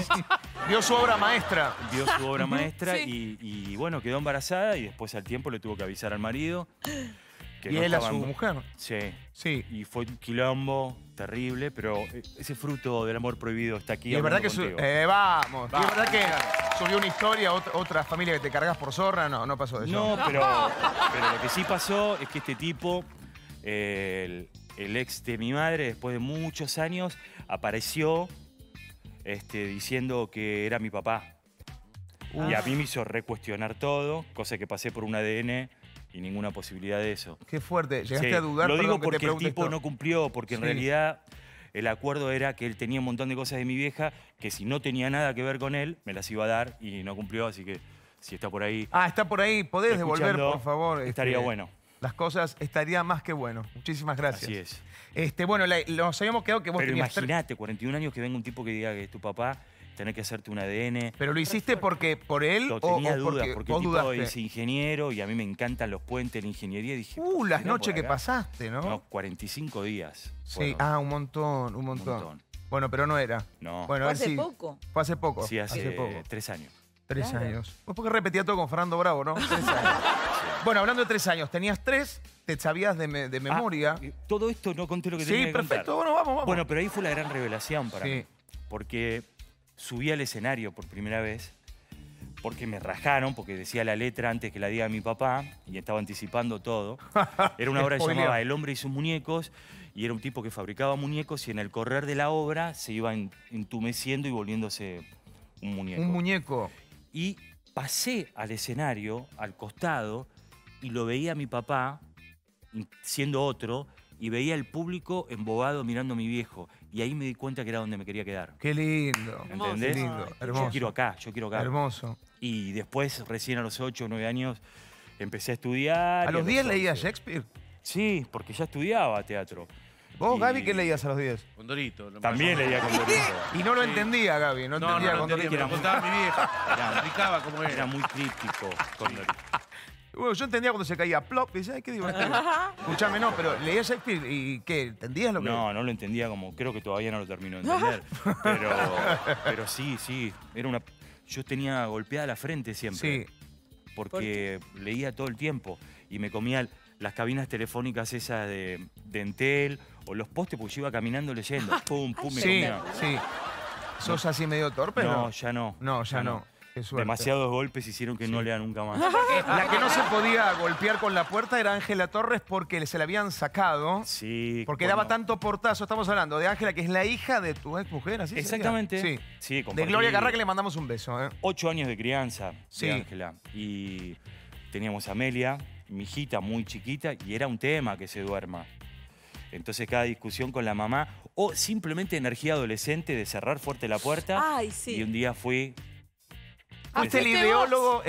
Vio su obra maestra. Vio su obra maestra y bueno, quedó embarazada y después al tiempo le tuvo que avisar al marido. Y no él a su mujer. Sí. Sí. Y fue un quilombo terrible, pero ese fruto del amor prohibido está aquí. Y es verdad que vamos. Y es verdad que subió una historia, otra familia que te cargas por zorra, no pasó de eso. No, pero lo que sí pasó es que este tipo, el ex de mi madre, después de muchos años, apareció diciendo que era mi papá. Y a mí me hizo recuestionar todo, cosa que pasé por un ADN. Y ninguna posibilidad de eso. Qué fuerte. Llegaste a dudar. Lo digo porque el tipo no cumplió, porque en realidad el acuerdo era que él tenía un montón de cosas de mi vieja, que si no tenía nada que ver con él, me las iba a dar y no cumplió, así que si está por ahí... Ah, está por ahí. ¿Podés devolver, por favor? Estaría bueno. Las cosas estaría más que bueno. Muchísimas gracias. Así es. Bueno, nos habíamos quedado que vos tenías... Pero imaginate, 41 años que venga un tipo que diga que es tu papá... Tener que hacerte un ADN. ¿Pero lo hiciste porque por él o por...? Tenía dudas, porque el tipo es ingeniero y a mí me encantan los puentes, la ingeniería. Dije, las noches que pasaste, ¿no? No, 45 días. Sí, un montón, un montón. Bueno, pero no era. No. Bueno, fue hace poco. Fue hace poco. Sí, hace poco. 3 años. 3 años. Vos porque repetía todo con Fernando Bravo, ¿no? 3 años. Bueno, hablando de 3 años, tenías 3, te sabías de memoria. Todo esto no conté lo que tenía que contar. Sí, perfecto. Bueno, vamos. Bueno, pero ahí fue la gran revelación para mí. Porque... subí al escenario por primera vez porque me rajaron, porque decía la letra antes que la diga mi papá y estaba anticipando todo. Era una obra que se llamaba El hombre y sus muñecos y era un tipo que fabricaba muñecos y en el correr de la obra se iba entumeciendo y volviéndose un muñeco. Un muñeco. Y pasé al escenario, al costado, y lo veía a mi papá siendo otro y veía al público embobado mirando a mi viejo. Y ahí me di cuenta que era donde me quería quedar. ¡Qué lindo! ¿Entendés? Qué lindo, hermoso. Yo quiero acá, yo quiero acá. Hermoso. Y después, recién a los 8 o 9 años, empecé a estudiar. ¿A los 10 leías Shakespeare? Sí, porque ya estudiaba teatro. ¿Vos, Gaby, qué leías a los 10? Condorito. También leía Condorito. Y no lo entendía, Gaby. No entendía Condorito. Me contaba mi vieja. Me explicaba cómo era. Era muy crítico Condorito. Bueno, yo entendía cuando se caía plop, y decía, ay, qué divertido. Escuchame, pero leía Shakespeare y ¿qué? ¿Entendías lo que...? No lo entendía como... Creo que todavía no lo termino de entender. Pero sí. Era una... Yo tenía golpeada la frente siempre. Sí. Porque leía todo el tiempo. Y me comía las cabinas telefónicas esas de Entel o los postes porque yo iba caminando leyendo. Pum, pum, me comía. Sí. ¿Sos así medio torpe? No, ya no. No, ya no. Demasiados golpes hicieron que no lea nunca más. La que no se podía golpear con la puerta era Ángela Torres porque se la habían sacado. Sí. Porque daba tanto portazo. Estamos hablando de Ángela, que es la hija de tu ex mujer, ¿así? Exactamente. Sí. Sí, de Gloria Garra, que le mandamos un beso. 8 años de crianza de Ángela. Y teníamos a Amelia, mi hijita muy chiquita, y era un tema que se duerma. Entonces cada discusión con la mamá o simplemente energía adolescente de cerrar fuerte la puerta. Ay, sí. Y un día fui... Fuiste el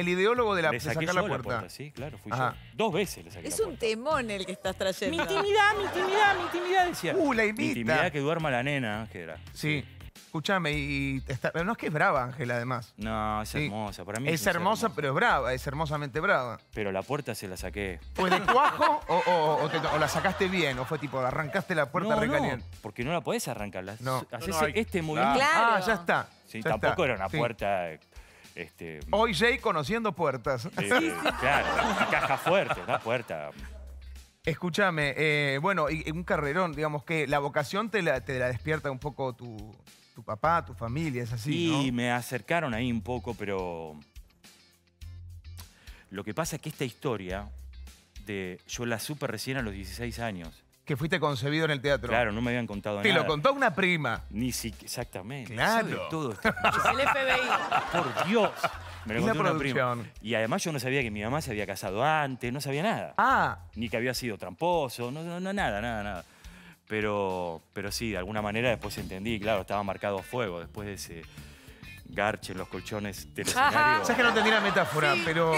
ideólogo de sacar la puerta. Sí, claro, fui yo. 2 veces le saqué la puerta. Es un temón el que estás trayendo. Mi intimidad, decía. La invita. Mi intimidad, que duerma la nena, que era. Sí. Escúchame, no es que es brava, Ángela, además. No, es hermosa. Para mí es hermosa, pero es brava, es hermosamente brava. Pero la puerta se la saqué. ¿Pues de cuajo o la sacaste bien? ¿O fue tipo, arrancaste la puerta recaliente? No, porque no la podés arrancar. No. Hacés este movimiento. Claro. Ah, ya está. Sí, tampoco era una puerta... Hoy Jay conociendo puertas. Claro, caja fuerte, una puerta. Escúchame, bueno, y un carrerón, digamos que la vocación te la despierta un poco tu papá, tu familia, es así, ¿no? Sí, me acercaron ahí un poco, pero... Lo que pasa es que esta historia, yo la supe recién a los 16 años. Que fuiste concebido en el teatro. Claro, no me habían contado nada. Te lo contó una prima. Ni siquiera, exactamente. Claro. Todo esto. Es el FBI. Por Dios. Me lo contó una prima. Y además yo no sabía que mi mamá se había casado antes, no sabía nada. Ni que había sido tramposo, no nada. Pero sí, de alguna manera después entendí, claro, estaba marcado a fuego después de ese... garche en los colchones del escenario. Sabes que no entendí la metáfora, pero...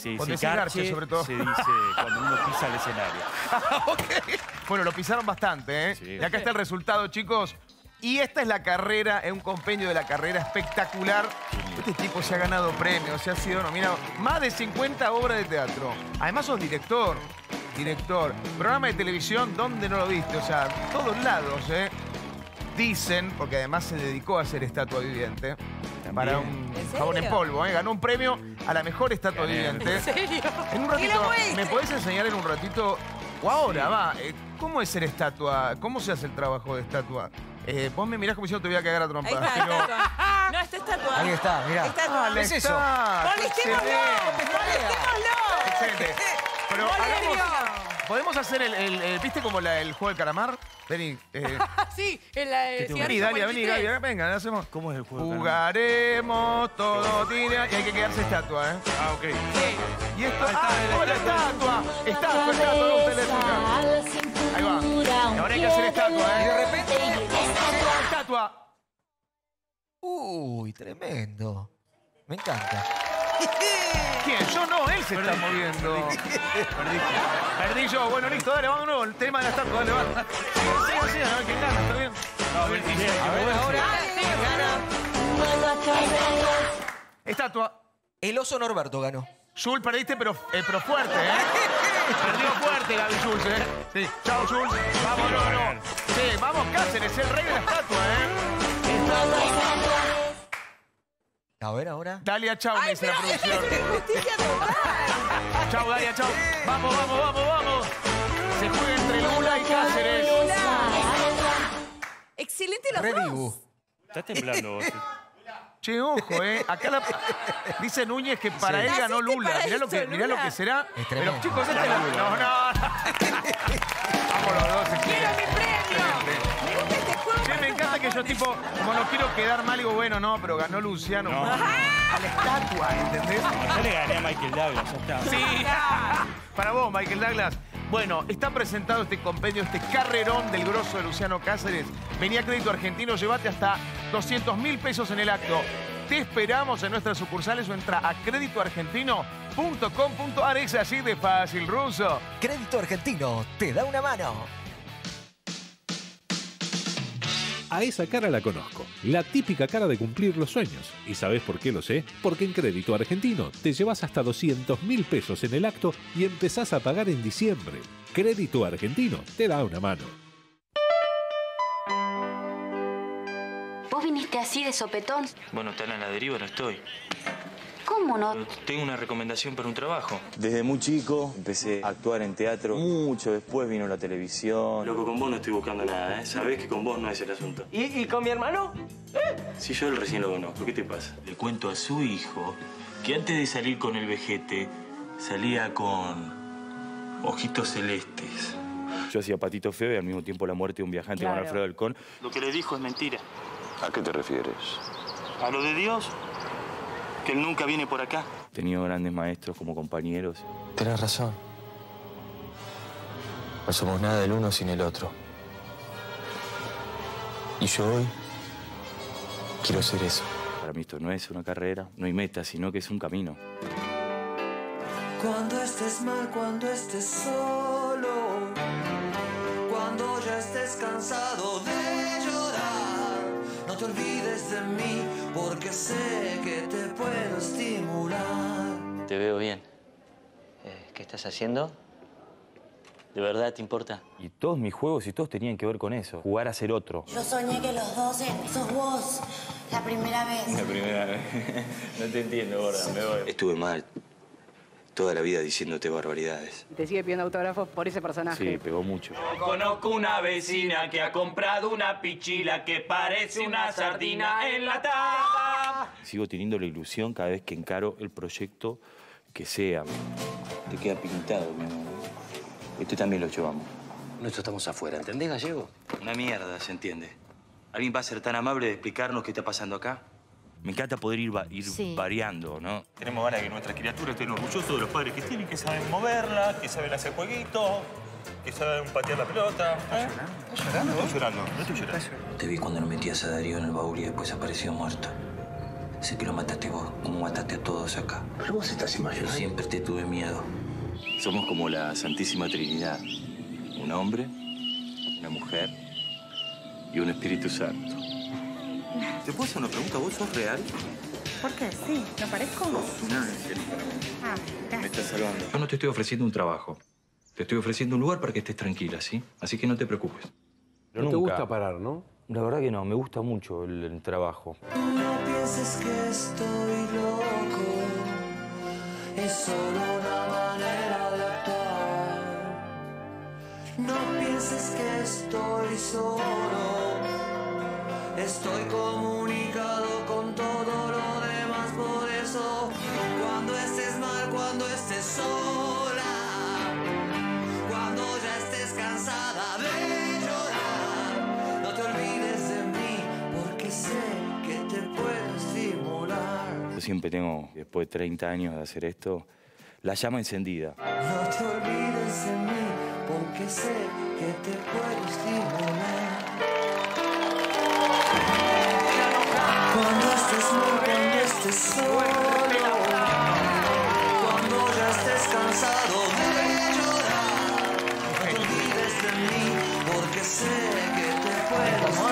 Sí, garche, sobre todo. Se dice cuando uno pisa el escenario. Bueno, lo pisaron bastante, ¿eh? Y acá está el resultado, chicos. Y esta es la carrera, es un compendio de la carrera espectacular. Este tipo se ha ganado premios, se ha sido nominado. Más de 50 obras de teatro. Además sos director. Director. Programa de televisión, ¿dónde no lo viste? O sea, todos lados, ¿eh? Dicen, porque además se dedicó a hacer estatua viviente. También. Para un jabón en polvo, ¿eh? Ganó un premio a la mejor estatua viviente. ¿En serio? En un ratito, ¿me podés enseñar en un ratito? O ahora, sí. Va. ¿Cómo es ser estatua? ¿Cómo se hace el trabajo de estatua? Vos me mirás como si yo te voy a cagar a trompa. Ahí está, pero... estatua. No, esta estatua. Ahí está, mirá. Estatua. Ah, ¿qué es eso? ¡Molestémoslo! ¡Molestémoslo! Excelente. Pero hagamos... ¿Podemos hacer el viste como el juego del calamar? Vení. Sí, en la... Vení, Dalia, vení, Dalia. Venga, hacemos... ¿Cómo es el juego? Jugaremos, todo tira... Y hay que quedarse estatua, ¿eh? Ah, ok. Sí. Y esto... ¡Ah, hola, estatua! Estatua, estatua, usted le escucha. Ahí va. Y ahora hay que hacer estatua, ¿eh? Y de repente... ¡Estatua! Uy, tremendo. Me encanta. ¿Quién? Yo no, él se está moviendo. Perdí yo. Bueno, listo, dale, vamos de nuevo. El tema de la estatua, dale, va. Sí, sí, a ver quién gana, está bien. No, a ver, sí, a ver, ahora. Gana. Estatua. El oso Norberto ganó. Jules, perdiste, pero fuerte, ¿eh? Perdió fuerte, Gaby Jules, ¿eh? Sí. Chao, Jules. Vamos, no. Sí, vamos, Cáceres, el rey de la estatua, ¿eh? Estatua. A ver, ahora. Dalia, chau, me dice la producción. Chau, Dalia, chau. Vamos, vamos, vamos, vamos. Se juega entre Lula y Cáceres. Lula. Excelente los dos. Estás temblando vos. Che, ojo, acá la... Dice Núñez que para él ganó Lula. Mirá lo que será. Pero chicos, este es la... No, no. Vamos los dos. ¡Quiero mi premio! Me encanta que yo, tipo, como no quiero quedar mal, digo, bueno, no, pero ganó Luciano. No. A la estatua, ¿entendés? Yo le gané a Michael Douglas, ya está. Sí. Para vos, Michael Douglas. Bueno, está presentado este compendio, este carrerón del grosso de Luciano Cáceres. Vení a Crédito Argentino, llévate hasta 200.000 pesos en el acto. Te esperamos en nuestras sucursales o entra a créditoargentino.com.ar. Es así de fácil, ruso. Crédito Argentino te da una mano. A esa cara la conozco, la típica cara de cumplir los sueños. ¿Y sabés por qué lo sé? Porque en Crédito Argentino te llevas hasta 200.000 pesos en el acto y empezás a pagar en diciembre. Crédito Argentino te da una mano. ¿Vos viniste así de sopetón? Bueno, tal en la deriva no estoy. ¿Cómo no? Tengo una recomendación para un trabajo. Desde muy chico empecé a actuar en teatro. Mucho después vino la televisión. Loco, con vos no estoy buscando nada, ¿eh? Sabés que con vos no es el asunto. ¿Y con mi hermano? Si yo él recién lo conozco, ¿qué te pasa? Le cuento a su hijo que antes de salir con el vejete salía con ojitos celestes. Yo hacía Patito Feo y al mismo tiempo La muerte de un viajante, claro, con Alfredo Alcón. Lo que le dijo es mentira. ¿A qué te refieres? ¿A lo de Dios? Que él nunca viene por acá. He tenido grandes maestros como compañeros. Tenés razón. No somos nada el uno sin el otro. Y yo hoy quiero ser eso. Para mí esto no es una carrera, no hay meta, sino que es un camino. Cuando estés mal, cuando estés solo, cuando ya estés cansado de llorar, no te olvides de mí, porque sé que te puedo estimular. Te veo bien. ¿Qué estás haciendo? ¿De verdad te importa? Y todos mis juegos y todos tenían que ver con eso. Jugar a ser otro. Yo soñé que los dos sos vos. La primera vez. La primera vez. No te entiendo, gorda. Me voy. Estuve mal toda la vida diciéndote barbaridades. Te sigue pidiendo autógrafos por ese personaje. Sí, pegó mucho. Conozco una vecina que ha comprado una pichila que parece una sardina enlatada. Sigo teniendo la ilusión cada vez que encaro el proyecto que sea. Te queda pintado, mi amor. Esto también lo llevamos. Nosotros estamos afuera, ¿entendés, gallego? Una mierda, se entiende. ¿Alguien va a ser tan amable de explicarnos qué está pasando acá? Me encanta poder ir sí, variando, ¿no? Tenemos ganas de que nuestras criaturas estén orgullosos de los padres que tienen, que saben moverla, que saben hacer jueguito, que saben patear la pelota. ¿Estás llorando? ¿Estás llorando? No estoy llorando, no estoy llorando. Te vi cuando lo metías a Darío en el baúl y después apareció muerto. Sé que lo mataste vos, como mataste a todos acá. Pero vos estás imaginando. Yo siempre te tuve miedo. Somos como la Santísima Trinidad. Un hombre, una mujer y un Espíritu Santo. ¿Te puedo hacer una pregunta? ¿Vos sos real? ¿Por qué? Sí, ¿lo parezco? Un ángel para mí. Ah, gracias. Me estás salvando. Yo no te estoy ofreciendo un trabajo. Te estoy ofreciendo un lugar para que estés tranquila, ¿sí? Así que no te preocupes. Pero no te gusta parar, ¿no? La verdad que no, me gusta mucho el trabajo. No pienses que estoy loco. Es solo una manera de actuar. No pienses que estoy solo. Estoy comunicado con todo lo demás, por eso cuando estés mal, cuando estés sola, cuando ya estés cansada de llorar, no te olvides de mí, porque sé que te puedo estimular. Yo siempre tengo, después de 30 años de hacer esto, la llama encendida. No te olvides de mí, porque sé que te puedo estimular. Cuando estés mal, cuando estés solo, cuando ya estés cansado de llorar, no te olvides de mí, porque sé que te puedo.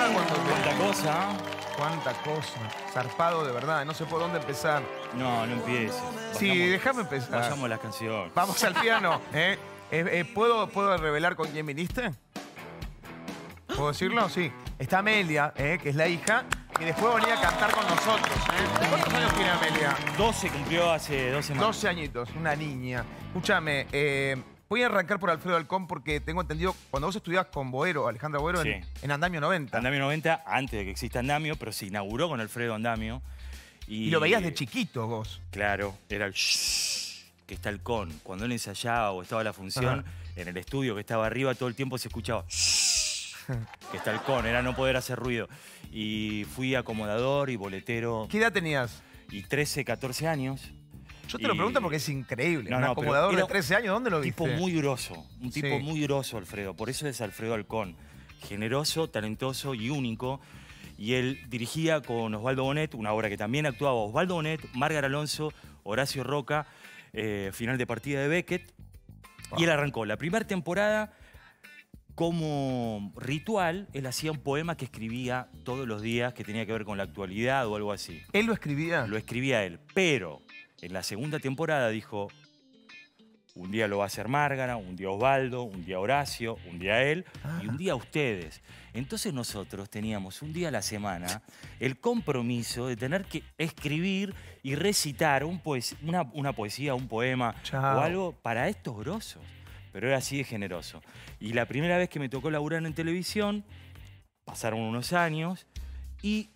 Cuánta cosa, cuánta cosa. Zarpado de verdad, no sé por dónde empezar. No, no empieces. Sí, déjame empezar. Vayamos las canciones. Vamos al piano, ¿eh? ¿Puedo revelar con quién viniste? ¿Puedo decirlo? Sí. Está Amelia, que es la hija, que después venía a cantar con nosotros. ¿Cuántos años tiene Amelia? 12, cumplió hace 12 años. 12 añitos, una niña. Escúchame, voy a arrancar por Alfredo Alcón porque tengo entendido, cuando vos estudiabas con Boero, Alejandra Boero, sí, en Andamio 90. Andamio 90, antes de que exista Andamio, pero se inauguró con Alfredo Andamio. Y lo veías de chiquito vos. Claro, era el que está Alcón. Cuando él ensayaba o estaba la función, en el estudio que estaba arriba, todo el tiempo se escuchaba que está Alcón, era no poder hacer ruido. Y fui acomodador y boletero. ¿Qué edad tenías? Y 13, 14 años. Yo te lo pregunto porque es increíble. No, un acomodador de 13 años, ¿dónde lo viste? Un tipo muy grosso, un tipo muy grosso, Alfredo. Por eso es Alfredo Alcón. Generoso, talentoso y único. Y él dirigía con Osvaldo Bonet, una obra que también actuaba Osvaldo Bonet, Márgar Alonso, Horacio Roca, Final de partida de Beckett. Wow. Y él arrancó la primera temporada. Como ritual, él hacía un poema que escribía todos los días que tenía que ver con la actualidad o algo así. ¿Él lo escribía? Lo escribía él, pero en la segunda temporada dijo, un día lo va a hacer Márgara, un día Osvaldo, un día Horacio, un día él y un día ustedes. Entonces nosotros teníamos un día a la semana el compromiso de tener que escribir y recitar una poesía, un poema o algo para estos grosos. Pero era así de generoso. Y la primera vez que me tocó laburar en televisión, pasaron unos años y,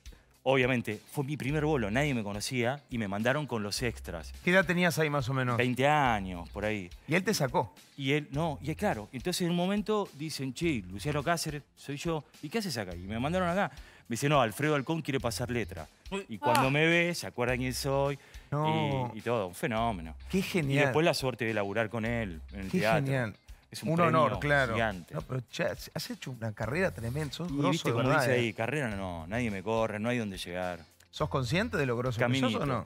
obviamente, fue mi primer bolo. Nadie me conocía y me mandaron con los extras. ¿Qué edad tenías ahí más o menos? 20 años, por ahí. ¿Y él te sacó? Y él, no, y claro. Entonces, en un momento, dicen, che, Luciano Cáceres, soy yo. ¿Y qué haces acá? Y me mandaron acá. Me dice, no, Alfredo Alcón quiere pasar letra. Y cuando me ve, se acuerda quién soy. No. Y todo, un fenómeno. Qué genial. Y después la suerte de laburar con él en el teatro. Qué genial. Es un honor, claro. Gigante. No, pero ya, has hecho una carrera tremenda. Sos grosso, ¿viste? Cuando dice ahí, carrera no, nadie me corre, no hay dónde llegar. ¿Sos consciente de lo grosso que sos o no?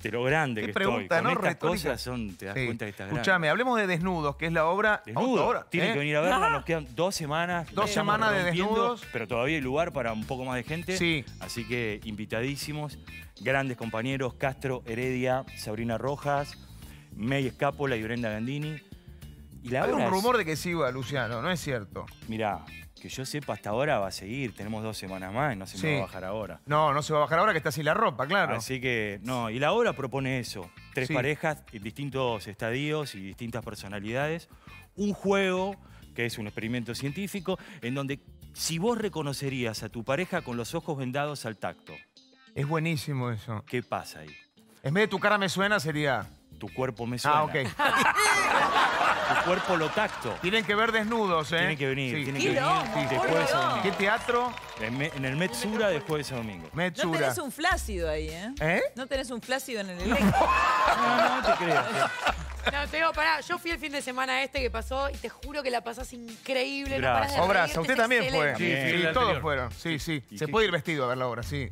De lo grande que pregunta, estoy. Con estas cosas son, te das cuenta que estás grande. Escuchame, hablemos de Desnudos, que es la obra... Desnudos, tienen que venir a verla, nos quedan 2 semanas. 2 semanas de Desnudos. Pero todavía hay lugar para un poco más de gente. Sí. Así que invitadísimos, grandes compañeros, Castro, Heredia, Sabrina Rojas, May Escápola y Brenda Gandini. Y la obra, un rumor de que sí iba, Luciano, ¿no es cierto? Mirá, que yo sepa, hasta ahora va a seguir. Tenemos 2 semanas más y no se me va a bajar ahora. No, no se va a bajar ahora que está así la ropa, claro. Así que, no, y la obra propone eso. 3 parejas en distintos estadios y distintas personalidades. Un juego, que es un experimento científico, en donde si vos reconocerías a tu pareja con los ojos vendados al tacto. Es buenísimo eso. ¿Qué pasa ahí? En vez de tu cara me suena, sería... Tu cuerpo me suena. Ah, ok. Tu cuerpo lo tacto. Tienen que ver Desnudos, ¿eh? Tienen que venir. Sí. Tienen que venir. Sí. Después de ¿qué teatro? En el Metzura, después de ese domingo. Metzura. No tenés un flácido ahí, ¿eh? ¿Eh? No tenés un flácido en el elenco. No, no te creo. No, te digo, pará, yo fui el fin de semana que pasó y te juro que la pasás increíble. Gracias. No parás de reírte, usted también excelente. Fue. Sí, sí, sí, todos fueron. Sí, sí. Se puede ir vestido a ver la obra, sí.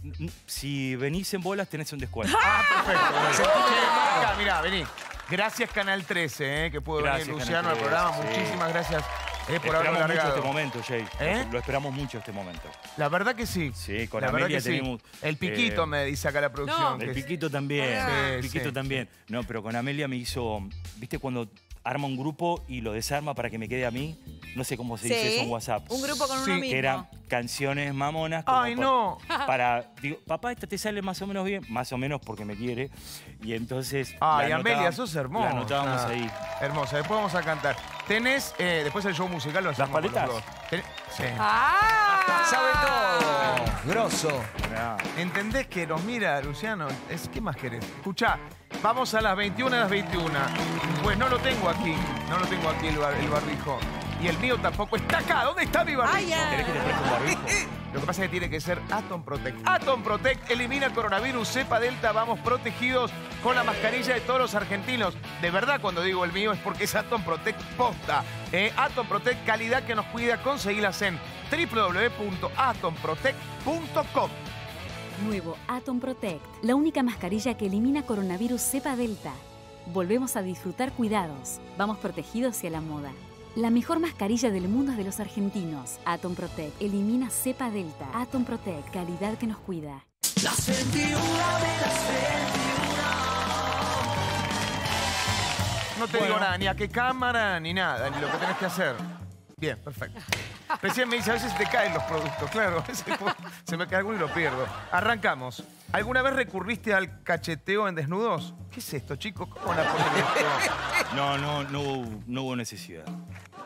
Si venís en bolas tenés un descuento. Ah, perfecto. Se escucha, mirá, vení. Gracias Canal 13, que pudo venir Luciano al programa. Sí. Muchísimas gracias Por algo esperamos mucho este momento, Jay. Lo esperamos mucho este momento. La verdad que sí. Sí, con la Amelia tenemos... Sí. El Piquito me dice acá la producción. No, el Piquito también. Sí, el Piquito también. No, pero con Amelia me hizo... ¿Viste cuando arma un grupo y lo desarma para que me quede a mí? No sé cómo se dice eso en WhatsApp. Un grupo con uno mismo. Que eran canciones mamonas. Como ¡ay, no! Para, digo, papá, esta te sale más o menos bien. Más o menos porque me quiere. Y entonces... ¡Ay, Amelia, sos hermosa! La anotábamos ahí. Hermosa. Después vamos a cantar. Tenés... después el show musical lo hacemos. ¿Las paletas? Sí. ¡Ah! ¡Sabe todo! ¡Grosso! No. ¿Entendés que nos mira, Luciano? ¿Qué más querés? Escuchá. Vamos a las 21, a las 21. Pues no lo tengo aquí. No lo tengo aquí el barbijo. Y el mío tampoco está acá. ¿Dónde está mi barbijo? ¿Querés que te preste un barbijo? Lo que pasa es que tiene que ser Atom Protect. Atom Protect elimina coronavirus, cepa delta. Vamos protegidos con la mascarilla de todos los argentinos. De verdad, cuando digo el mío es porque es Atom Protect posta. Atom Protect, calidad que nos cuida. Conseguilas en www.atomprotect.com. Nuevo Atom Protect, la única mascarilla que elimina coronavirus cepa delta. Volvemos a disfrutar cuidados. Vamos protegidos hacia la moda. La mejor mascarilla del mundo es de los argentinos. Atom Protect, elimina cepa delta. Atom Protect, calidad que nos cuida. Las 21 de las 21. No te digo nada, ni a qué cámara, ni nada, ni lo que tenés que hacer. Bien, perfecto. Recién me dice, a veces te caen los productos. Claro, a veces se me cae alguno y lo pierdo. Arrancamos. ¿Alguna vez recurriste al cacheteo en desnudos? ¿Qué es esto, chicos? ¿Cómo van a poner esto? No hubo necesidad.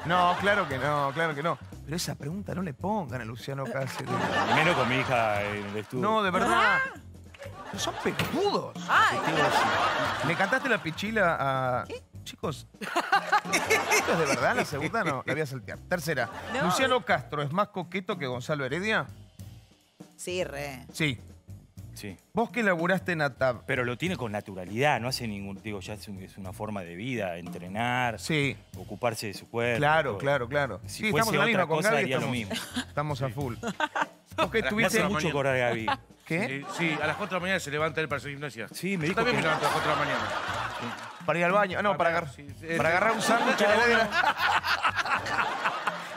No, claro que no, claro que no. Pero esa pregunta no le pongan a Luciano Cáceres. Menos con mi hija en el estudio. No, de verdad. No son peludos. Ay. ¿Le cantaste la pichila a...? ¿Qué? Chicos, esto es de verdad. La segunda no, la voy a saltear. Tercera, no. ¿Luciano Castro es más coqueto que Gonzalo Heredia? Sí, re. Sí. Sí. Vos que laburaste en ATAP. Pero lo tiene con naturalidad, no hace ningún... Digo, ya es una forma de vida, entrenar, sí, ocuparse de su cuerpo. Claro, todo. Claro. Si sí, fuese estamos otra cosa, Gaby, haría lo mismo. Estamos a full. Vos que tuviste... hace mucho correr, Gaby. ¿Qué? Sí, a las 4 de la mañana se levanta él para hacer gimnasia. Sí, me dijo. Yo también me levanto a las 4 de la mañana. Sí. Para ir al baño. No, para agarrar un sándwich a la heladera.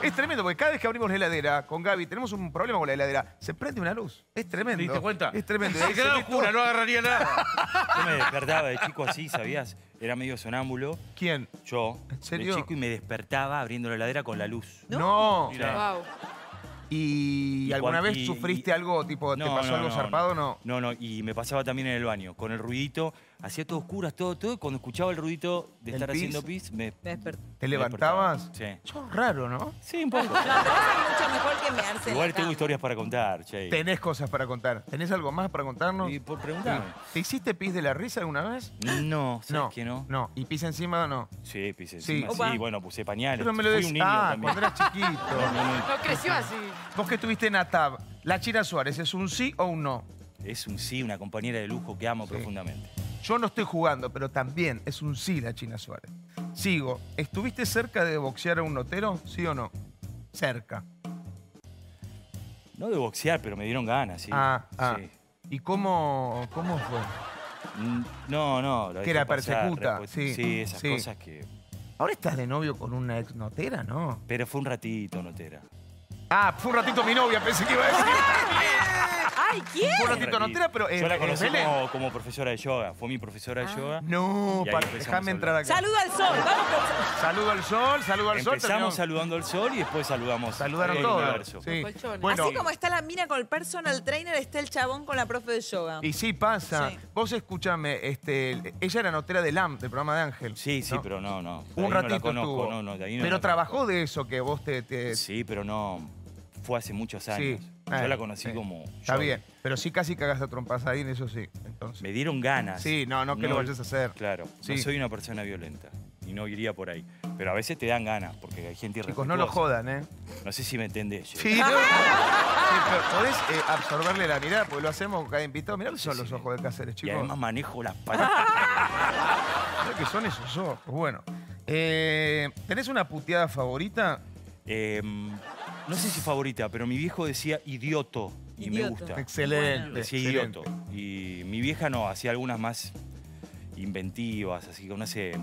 Es tremendo, porque cada vez que abrimos la heladera con Gaby, tenemos un problema con la heladera. Se prende una luz. Es tremendo. ¿Te diste cuenta? Es tremendo. Se quedó oscura, no agarraría nada. Yo me despertaba de chico así, ¿sabías? Era medio sonámbulo. ¿Quién? Yo. ¿En serio? De chico, y me despertaba abriendo la heladera con la luz. No. Mirá. Wow. ¿Y alguna vez sufriste algo, tipo, te pasó algo zarpado o no? No, no, y me pasaba también en el baño, con el ruidito, hacía todo oscuras, todo, y cuando escuchaba el ruidito de estar haciendo pis, me despertaba. ¿Te levantabas? Sí. Yo, raro, ¿no? Sí, un poco. No, pero es mucho mejor que mearse. Igual tengo historias para contar, Che. Tenés cosas para contar. ¿Tenés algo más para contarnos? Y por preguntarme. ¿Te hiciste pis de la risa alguna vez? No, ¿sabes que no? No. ¿Y pis encima o no? Sí, pis encima. Sí, bueno, puse pañales. Pero me lo decís, cuando eras chiquito. No creció así. Vos que estuviste en ATAB, la China Suárez, ¿es un sí o un no? Es un sí, una compañera de lujo que amo profundamente. Yo no estoy jugando, pero también es un sí la China Suárez. Sigo, ¿estuviste cerca de boxear a un notero? ¿Sí o no? Cerca. No de boxear, pero me dieron ganas, sí. Sí. ¿Y cómo fue? No. Que era persecuta. Sí, esas cosas que... Ahora estás de novio con una ex notera, ¿no? Pero fue un ratito notera. Fue un ratito mi novia, pensé que iba a decir. ¡Ay, quién! Fue un ratito notera, pero... Yo la conocí como profesora de yoga. Fue mi profesora de yoga. No, déjame entrar acá. ¡Saludo al sol! ¡Vamos, profesor! ¡Saludo al sol! ¡Saludo al sol! Empezamos saludando al sol y después saludamos. Saludaron todos. Sí. Bueno. Así como está la mina con el personal trainer, está el chabón con la profe de yoga. Y sí, pasa. Sí. Vos escúchame, ella era notera del AM, del programa de Ángel. Sí, pero no. Un ratito estuvo. Pero trabajó de eso que vos te... Sí, pero no... Fue hace muchos años. Sí. Yo la conocí como... Está bien, pero sí casi cagaste a trompas ahí, eso sí. Entonces. Me dieron ganas. Sí, no que lo vayas a hacer. Claro, sí. No soy una persona violenta y no iría por ahí. Pero a veces te dan ganas porque hay gente irrespetuosa. Chicos, no lo jodan, ¿eh? No sé si me entendés. Sí, no. Podés absorberle la mirada porque lo hacemos cada invitado. Mirá que son los ojos de Cáceres, chicos. Y además manejo las patas. Mirá que son esos ojos. Bueno, ¿tenés una puteada favorita? No sé si favorita, pero mi viejo decía idioto y me gusta. Excelente. Decía idioto. Y mi vieja no, hacía algunas más inventivas, así que no sé.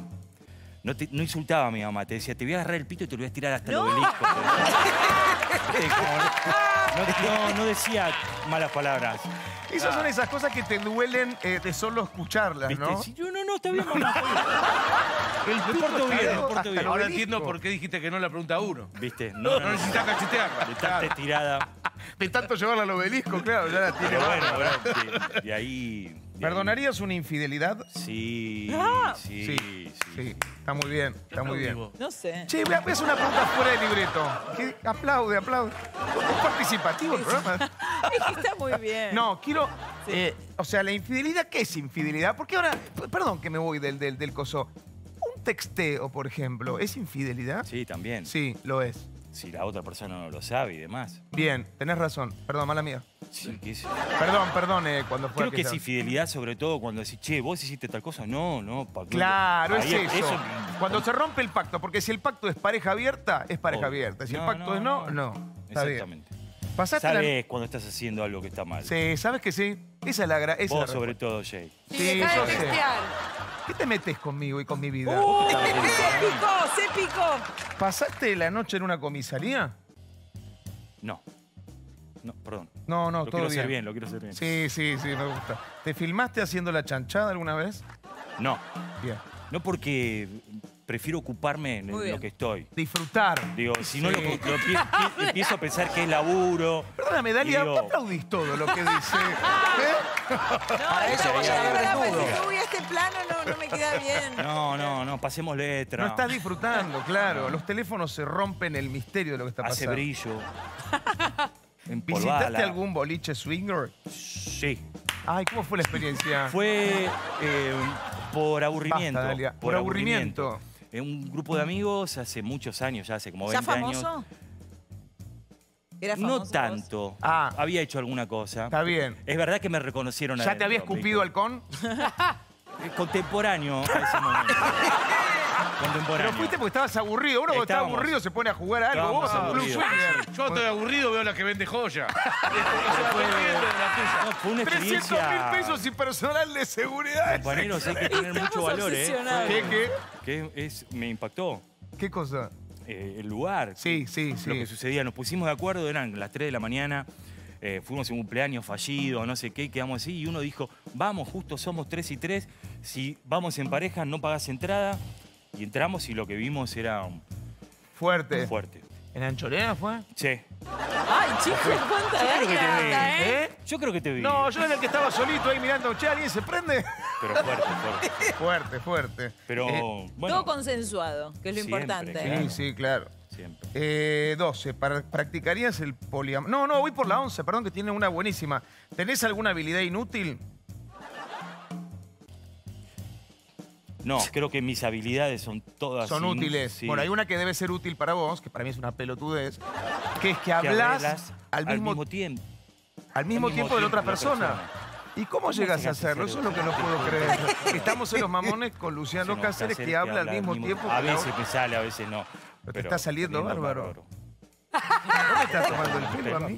No insultaba a mi mamá, te decía, te voy a agarrar el pito y te lo voy a estirar hasta el obelisco. No decía malas palabras. Esas son esas cosas que te duelen de solo escucharlas, ¿no? ¿Viste? Si yo no, está bien, mamá. Me porto bien. Ahora entiendo por qué dijiste que no la pregunta a uno. ¿Viste? No necesitas cachetearla. De tanta estirada. De tanto llevarla al obelisco, claro, ya la tiene. Pero bueno, de ahí... ¿Perdonarías una infidelidad? Sí, sí. Está muy bien, está muy bien. No sé. Che, voy a hacer una pregunta fuera de libreto. Aplaude. Es participativo el programa. Está muy bien. No, quiero... o sea, la infidelidad, ¿qué es infidelidad? Porque ahora... Perdón que me voy del coso. Un texteo, por ejemplo, ¿es infidelidad? Sí, también. Sí, lo es. Si la otra persona no lo sabe y demás. Bien, tenés razón. Perdón, mala mía. Sí, ¿qué es? Perdón, cuando fue. Creo que es infidelidad, sobre todo cuando decís, che, vos hiciste tal cosa. No, pacto. Claro, es eso. Cuando se rompe el pacto, porque si el pacto es pareja abierta, es pareja abierta. Si el pacto no. Exactamente. Sabes cuando estás haciendo algo que está mal. Sí, sabes que sí. Esa es la gracia. Vos, sobre todo, Jay. Sí, yo sé. ¿Qué te metes conmigo y con mi vida? Se picó. ¿Pasaste la noche en una comisaría? No, perdón. No, todo bien. Lo quiero hacer bien. Sí, me gusta. ¿Te filmaste haciendo la chanchada alguna vez? No. Bien. No, porque prefiero ocuparme en lo que estoy. Disfrutar. Digo, si no lo empiezo a pensar que es laburo. Perdóname, Dalia, ¿te aplaudís todo lo que dice? No, me queda bien. No, pasemos letra. No estás disfrutando, claro. Los teléfonos se rompen el misterio de lo que está pasando. Hace brillo. ¿Visitaste algún boliche swinger? Sí. Ay, ¿cómo fue la experiencia? Fue por aburrimiento. Basta, Dalia. Por aburrimiento. Un grupo de amigos hace muchos años, ya hace como 20 años. ¿Ya famoso? ¿Era famoso? No tanto. Ah. Había hecho alguna cosa. Está bien. Es verdad que me reconocieron. ¿Ya te había escupido Alcón? Contemporáneo a ese momento. Pero fuiste porque estabas aburrido. Uno cuando está aburrido se pone a jugar a algo. Vos yo estoy aburrido, veo la que vende joya. Fue una experiencia... 300.000 pesos y personal de seguridad. Compañeros, hay que tener mucho valor, ¿eh? ¿Qué? Me impactó. ¿Qué cosa? El lugar. Sí. Lo que sucedía. Nos pusimos de acuerdo, eran las 3 de la mañana... fuimos a un cumpleaños fallido, no sé qué, y quedamos así. Y uno dijo, vamos, justo somos 3 y 3. Si vamos en pareja, no pagás entrada. Y entramos y lo que vimos era... Fuerte. ¿En Ancholena fue? Sí. Ay, chicos, cuánta garganta, ¿eh? Yo creo que te vi. No, yo era el que estaba solito ahí mirando. Che, ¿alguien se prende? Pero fuerte. Fuerte. Pero, bueno. Todo consensuado, que es lo importante. Claro. Sí, claro. 12. ¿Practicarías el poliamor? No, voy por la 11, perdón, que tiene una buenísima. ¿Tenés alguna habilidad inútil? No, creo que mis habilidades son todas... Son útiles. Sí. Bueno, hay una que debe ser útil para vos, que para mí es una pelotudez, que es que hablas al mismo tiempo. Al mismo tiempo de la otra persona. ¿Y cómo llegas a hacerlo? Eso es lo que no puedo creer. Estamos en Los Mamones con Luciano Cáceres, que habla al mismo tiempo. A veces me sale, a veces no. Pero te está saliendo bárbaro. ¿Cómo me estás tomando el pelo a mí?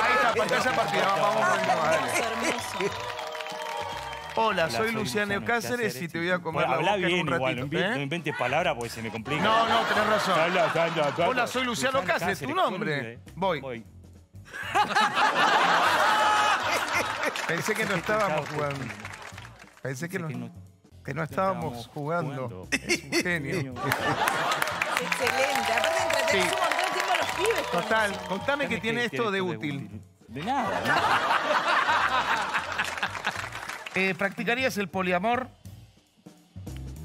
Ahí está, pantalla partida. Vamos. Hola, soy Luciano Cáceres y te voy a comer la boca en un ratito. No inventes palabras porque se me complica. No, tenés razón. Hola, soy Luciano Cáceres, tu nombre. Voy. Pensé que no estábamos jugando. Pensé que no estábamos jugando. Es un genio. Excelente. Aparte entretenés un montón de tiempo a los pibes. Total. Contame qué tiene esto de útil. De nada. ¿Practicarías el poliamor?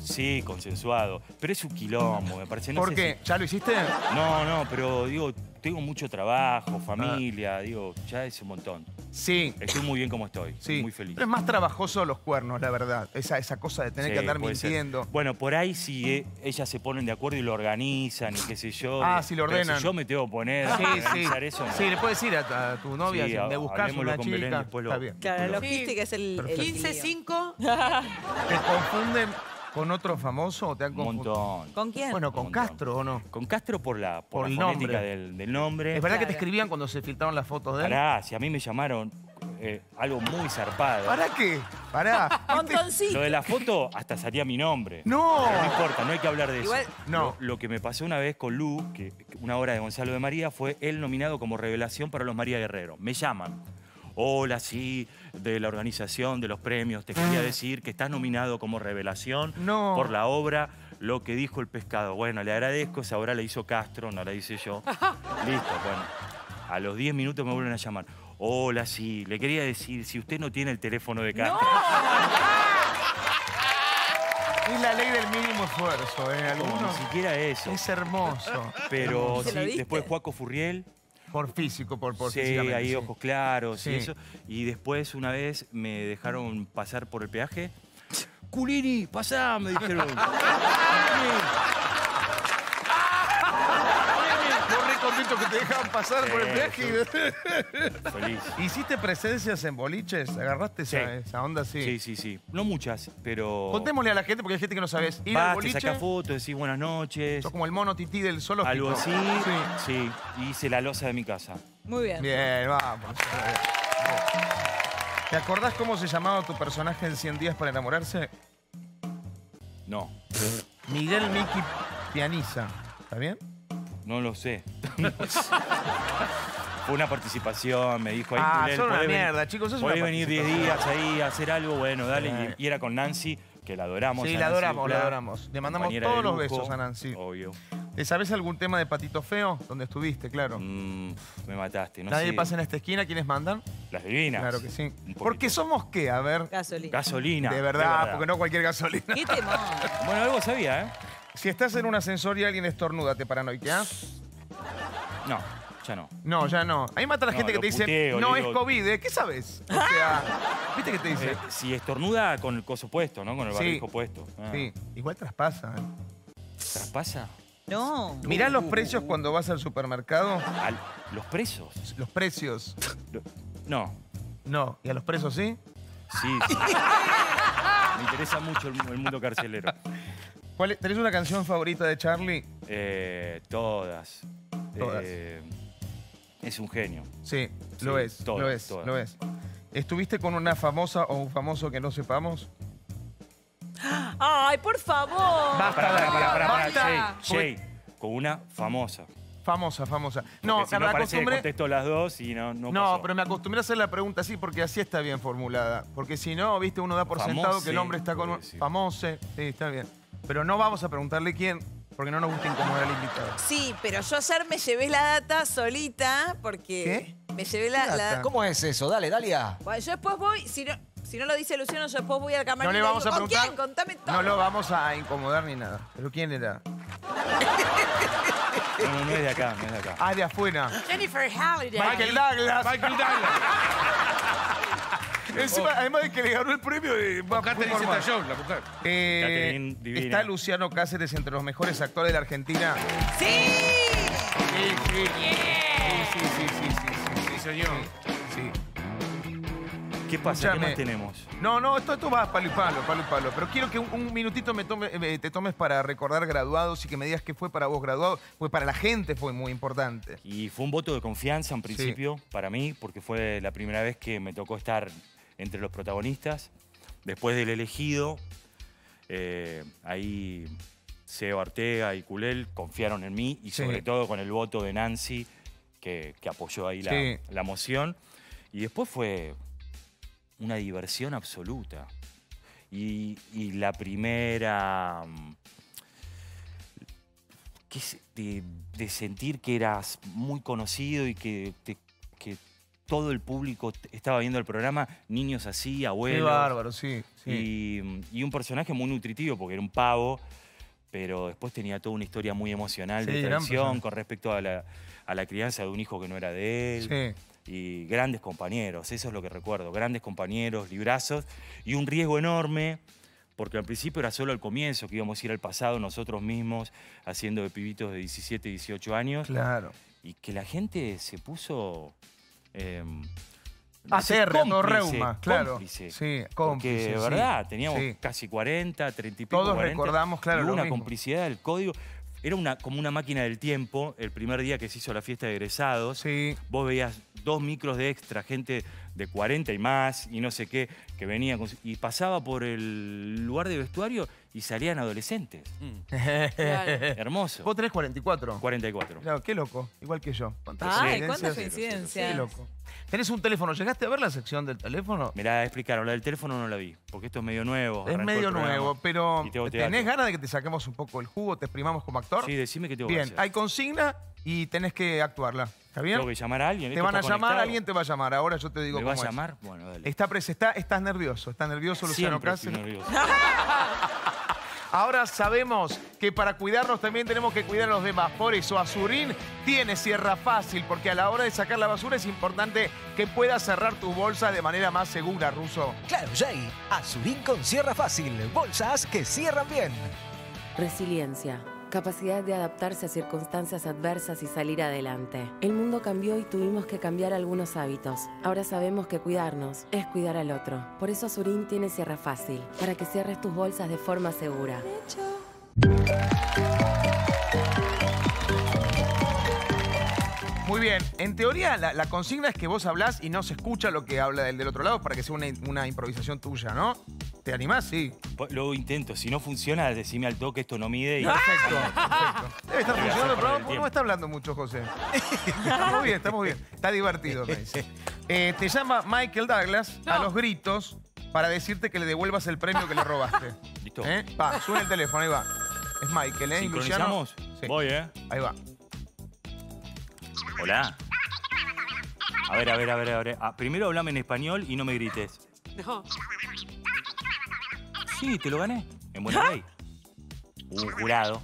Sí, consensuado. Pero es un quilombo, me parece. ¿Por qué? ¿Ya lo hiciste? No, pero digo... Tengo mucho trabajo, familia, digo, ya es un montón. Sí. Estoy muy bien como estoy, estoy muy feliz. Pero es más trabajoso los cuernos, la verdad. Esa cosa de tener que andar mintiendo. Bueno, por ahí sí, ellas se ponen de acuerdo y lo organizan y qué sé yo. Sí, lo ordenan. Pero si yo me tengo que poner a organizar eso. No. Sí, le puedes decir a tu novia, si me buscas una chica. Belén, está bien. Claro, la logística es el 15-5. ¿Te confunden con otro famoso o te han confundido? Un montón. ¿Con quién? Bueno, con Castro, ¿o no? Con Castro por la fonética del nombre. ¿Es verdad que te escribían cuando se filtraron las fotos de él? Si a mí me llamaron algo muy zarpado. ¿Para qué? Pará. Lo de la foto hasta salía mi nombre. No. Pero no importa, no hay que hablar de igual, eso. No. Lo que me pasó una vez con Lu, que una obra de Gonzalo de María, fue él nominado como revelación para los María Guerrero. Me llaman. Hola, sí, de la organización de los premios. Te quería decir que estás nominado como revelación por la obra Lo que dijo el pescado. Bueno, le agradezco, esa obra la hizo Castro, no la hice yo. Listo, bueno. A los 10 minutos me vuelven a llamar. Hola, sí, le quería decir, si usted no tiene el teléfono de Castro. ¡No! Es la ley del mínimo esfuerzo, ¿eh? Algunos, no, ni siquiera eso. Es hermoso. Pero sí, después Joaco Furriel. Por físico, por sí, físicamente. Ahí, sí, ojos claros, sí, y eso. Y después una vez me dejaron pasar por el peaje. Culini, pasá, me dijeron. Que te dejaban pasar por el peaje. Feliz. ¿Hiciste presencias en boliches? ¿Agarraste esa onda así? Sí, sí, sí. No muchas, pero... Contémosle a la gente, porque hay gente que no sabes. Ir al boliche, saca fotos, decís buenas noches. Sos como el mono tití del zoológico. Algo así. Sí, sí. Hice la loza de mi casa. Muy bien. Bien, vamos. ¿Te acordás cómo se llamaba tu personaje en 100 días para enamorarse? No. Miguel Miki Pianiza. ¿Está bien? No lo sé. Fue una participación, me dijo. Son una mierda, chicos. Podés venir 10 días ahí a hacer algo, bueno, dale. Y era con Nancy, que la adoramos. Sí, la adoramos, la adoramos. Le mandamos todos los besos a Nancy. Obvio. ¿Sabés algún tema de Patito Feo? Donde estuviste, claro. Me mataste, no sé. Nadie pasa en esta esquina, ¿quiénes mandan? Las divinas. Claro que sí. Porque somos qué, a ver. Gasolina. Gasolina. De verdad, porque no cualquier gasolina. Qué temor. Bueno, algo sabía, ¿eh? Si estás en un ascensor y alguien estornuda, ¿te paranoiqueás? No, ya no. No, ya no. A mí mata a la gente que te dice, no es COVID, ¿eh? ¿Qué sabes? O sea, ¿viste qué te dice? Si estornuda, con el coso puesto, ¿no? Con el barbijo puesto. Ah. Sí, igual traspasa. ¿Traspasa? No. Mirá los precios cuando vas al supermercado. ¿Los precios? Los precios. No. No. ¿Y a los presos sí? Sí, sí. Me interesa mucho el mundo carcelero. ¿Tenés una canción favorita de Charly? Todas. Todas. Es un genio. Sí, sí, lo es. Todas, lo es, todas. Lo es. ¿Estuviste con una famosa o un famoso que no sepamos? ¡Ay, por favor! Basta, para. Jay, con una famosa. Famosa, famosa. No, si me acostumbré... contesto las dos y no pasó. Pero me acostumbré a hacer la pregunta así porque así está bien formulada. Porque si no, viste, uno da por sentado que el hombre está con un... Famoso, sí, está bien. Pero no vamos a preguntarle quién, porque no nos gusta incomodar al invitado. Sí, pero yo ayer me llevé la data solita, porque... ¿Qué? Me llevé la... ¿Cómo es eso? Dale, Dalia. Bueno, yo después voy, si no lo dice Luciano, yo después voy al camarero. No le vamos a preguntar. ¿Con quién? Contame todo. No lo vamos a incomodar ni nada. ¿Pero quién era? No es de acá, no es de acá. Ah, de afuera. Jennifer Halliday. Michael Douglas. Michael Douglas. Encima, además de que le ganó el premio de... la mujer. Está Luciano Cáceres entre los mejores actores de la Argentina. ¡Sí! Sí, sí. Yeah. Sí, señor. Sí. ¿Qué pasa? Escuchame. ¿Qué más tenemos? No, esto va palo y palo. Pero quiero que un minutito te tomes para recordar Graduados y que me digas qué fue para vos Graduados, porque para la gente fue muy importante. Y fue un voto de confianza en principio para mí, porque fue la primera vez que me tocó estar entre los protagonistas. Después del elegido, ahí Seba Ortega y Culel confiaron en mí y sobre todo con el voto de Nancy, que apoyó ahí la moción. Y después fue... una diversión absoluta. Y la primera... de sentir que eras muy conocido y que todo el público estaba viendo el programa, niños así, abuelos. Qué bárbaro, sí. Y un personaje muy nutritivo, porque era un pavo, pero después tenía toda una historia muy emocional de tensión con respecto a la crianza de un hijo que no era de él. Sí. Y grandes compañeros, eso es lo que recuerdo. Grandes compañeros, librazos y un riesgo enorme, porque al principio era solo el comienzo, que íbamos a ir al pasado nosotros mismos, haciendo de pibitos de 17, 18 años. Claro. Y que la gente se puso... reuma, claro. Cómplice. Sí, cómplice. Porque de verdad, teníamos casi 40, 30 y pico. Todos 40, recordamos, claro, lo mismo. Complicidad del código... Era como una máquina del tiempo. El primer día que se hizo la fiesta de egresados, vos veías dos micros de extra, gente de 40 y más y no sé qué, que venía con, y pasaba por el lugar de vestuario y salían adolescentes. Claro. Hermoso. ¿Vos tenés 44? 44. Claro, qué loco, igual que yo. Ay, cuántas coincidencias. Qué loco. ¿Tenés un teléfono? ¿Llegaste a ver la sección del teléfono? Mirá, explicaron, la del teléfono no la vi, porque esto es medio nuevo. Es medio nuevo, pero ¿tenés ganas de que te saquemos un poco el jugo, te exprimamos como actor? Sí, decime qué te voy a hacer. Bien, hay consigna y tenés que actuarla. ¿Está bien? Tengo que llamar a alguien. Te van a llamar, alguien te va a llamar. Ahora yo te digo cómo es. ¿Me va a llamar? Bueno, dale. Estás nervioso, Luciano Cáceres. Estoy nervioso. Ahora sabemos que para cuidarnos también tenemos que cuidar a los demás. Por eso Azurín tiene cierra fácil, porque a la hora de sacar la basura es importante que puedas cerrar tu bolsa de manera más segura, Ruso. Claro, Jay. Azurín con cierra fácil. Bolsas que cierran bien. Resiliencia. Capacidad de adaptarse a circunstancias adversas y salir adelante. El mundo cambió y tuvimos que cambiar algunos hábitos. Ahora sabemos que cuidarnos es cuidar al otro. Por eso Azurín tiene cierra fácil, para que cierres tus bolsas de forma segura. Muy bien, en teoría la consigna es que vos hablás y no se escucha lo que habla del otro lado para que sea una improvisación tuya, ¿no? ¿Te animás? Sí. Lo intento. Si no funciona, decime al toque, esto no mide. Y... Perfecto, perfecto. Debe estar funcionando el programa porque no está hablando mucho, José. Estamos bien, estamos bien. Está divertido, me dice. Te llama Michael Douglas a los gritos para decirte que le devuelvas el premio que le robaste. Listo. Va, suena el teléfono, ahí va. Es Michael, ¿eh? ¿Sincronizamos? Luciano. Sí. Voy, ¿eh? Ahí va. Hola. A ver, a ver, a ver, a ver. Primero hablame en español y no me grites. No. Sí, te lo gané. En Buenos Aires. Un jurado.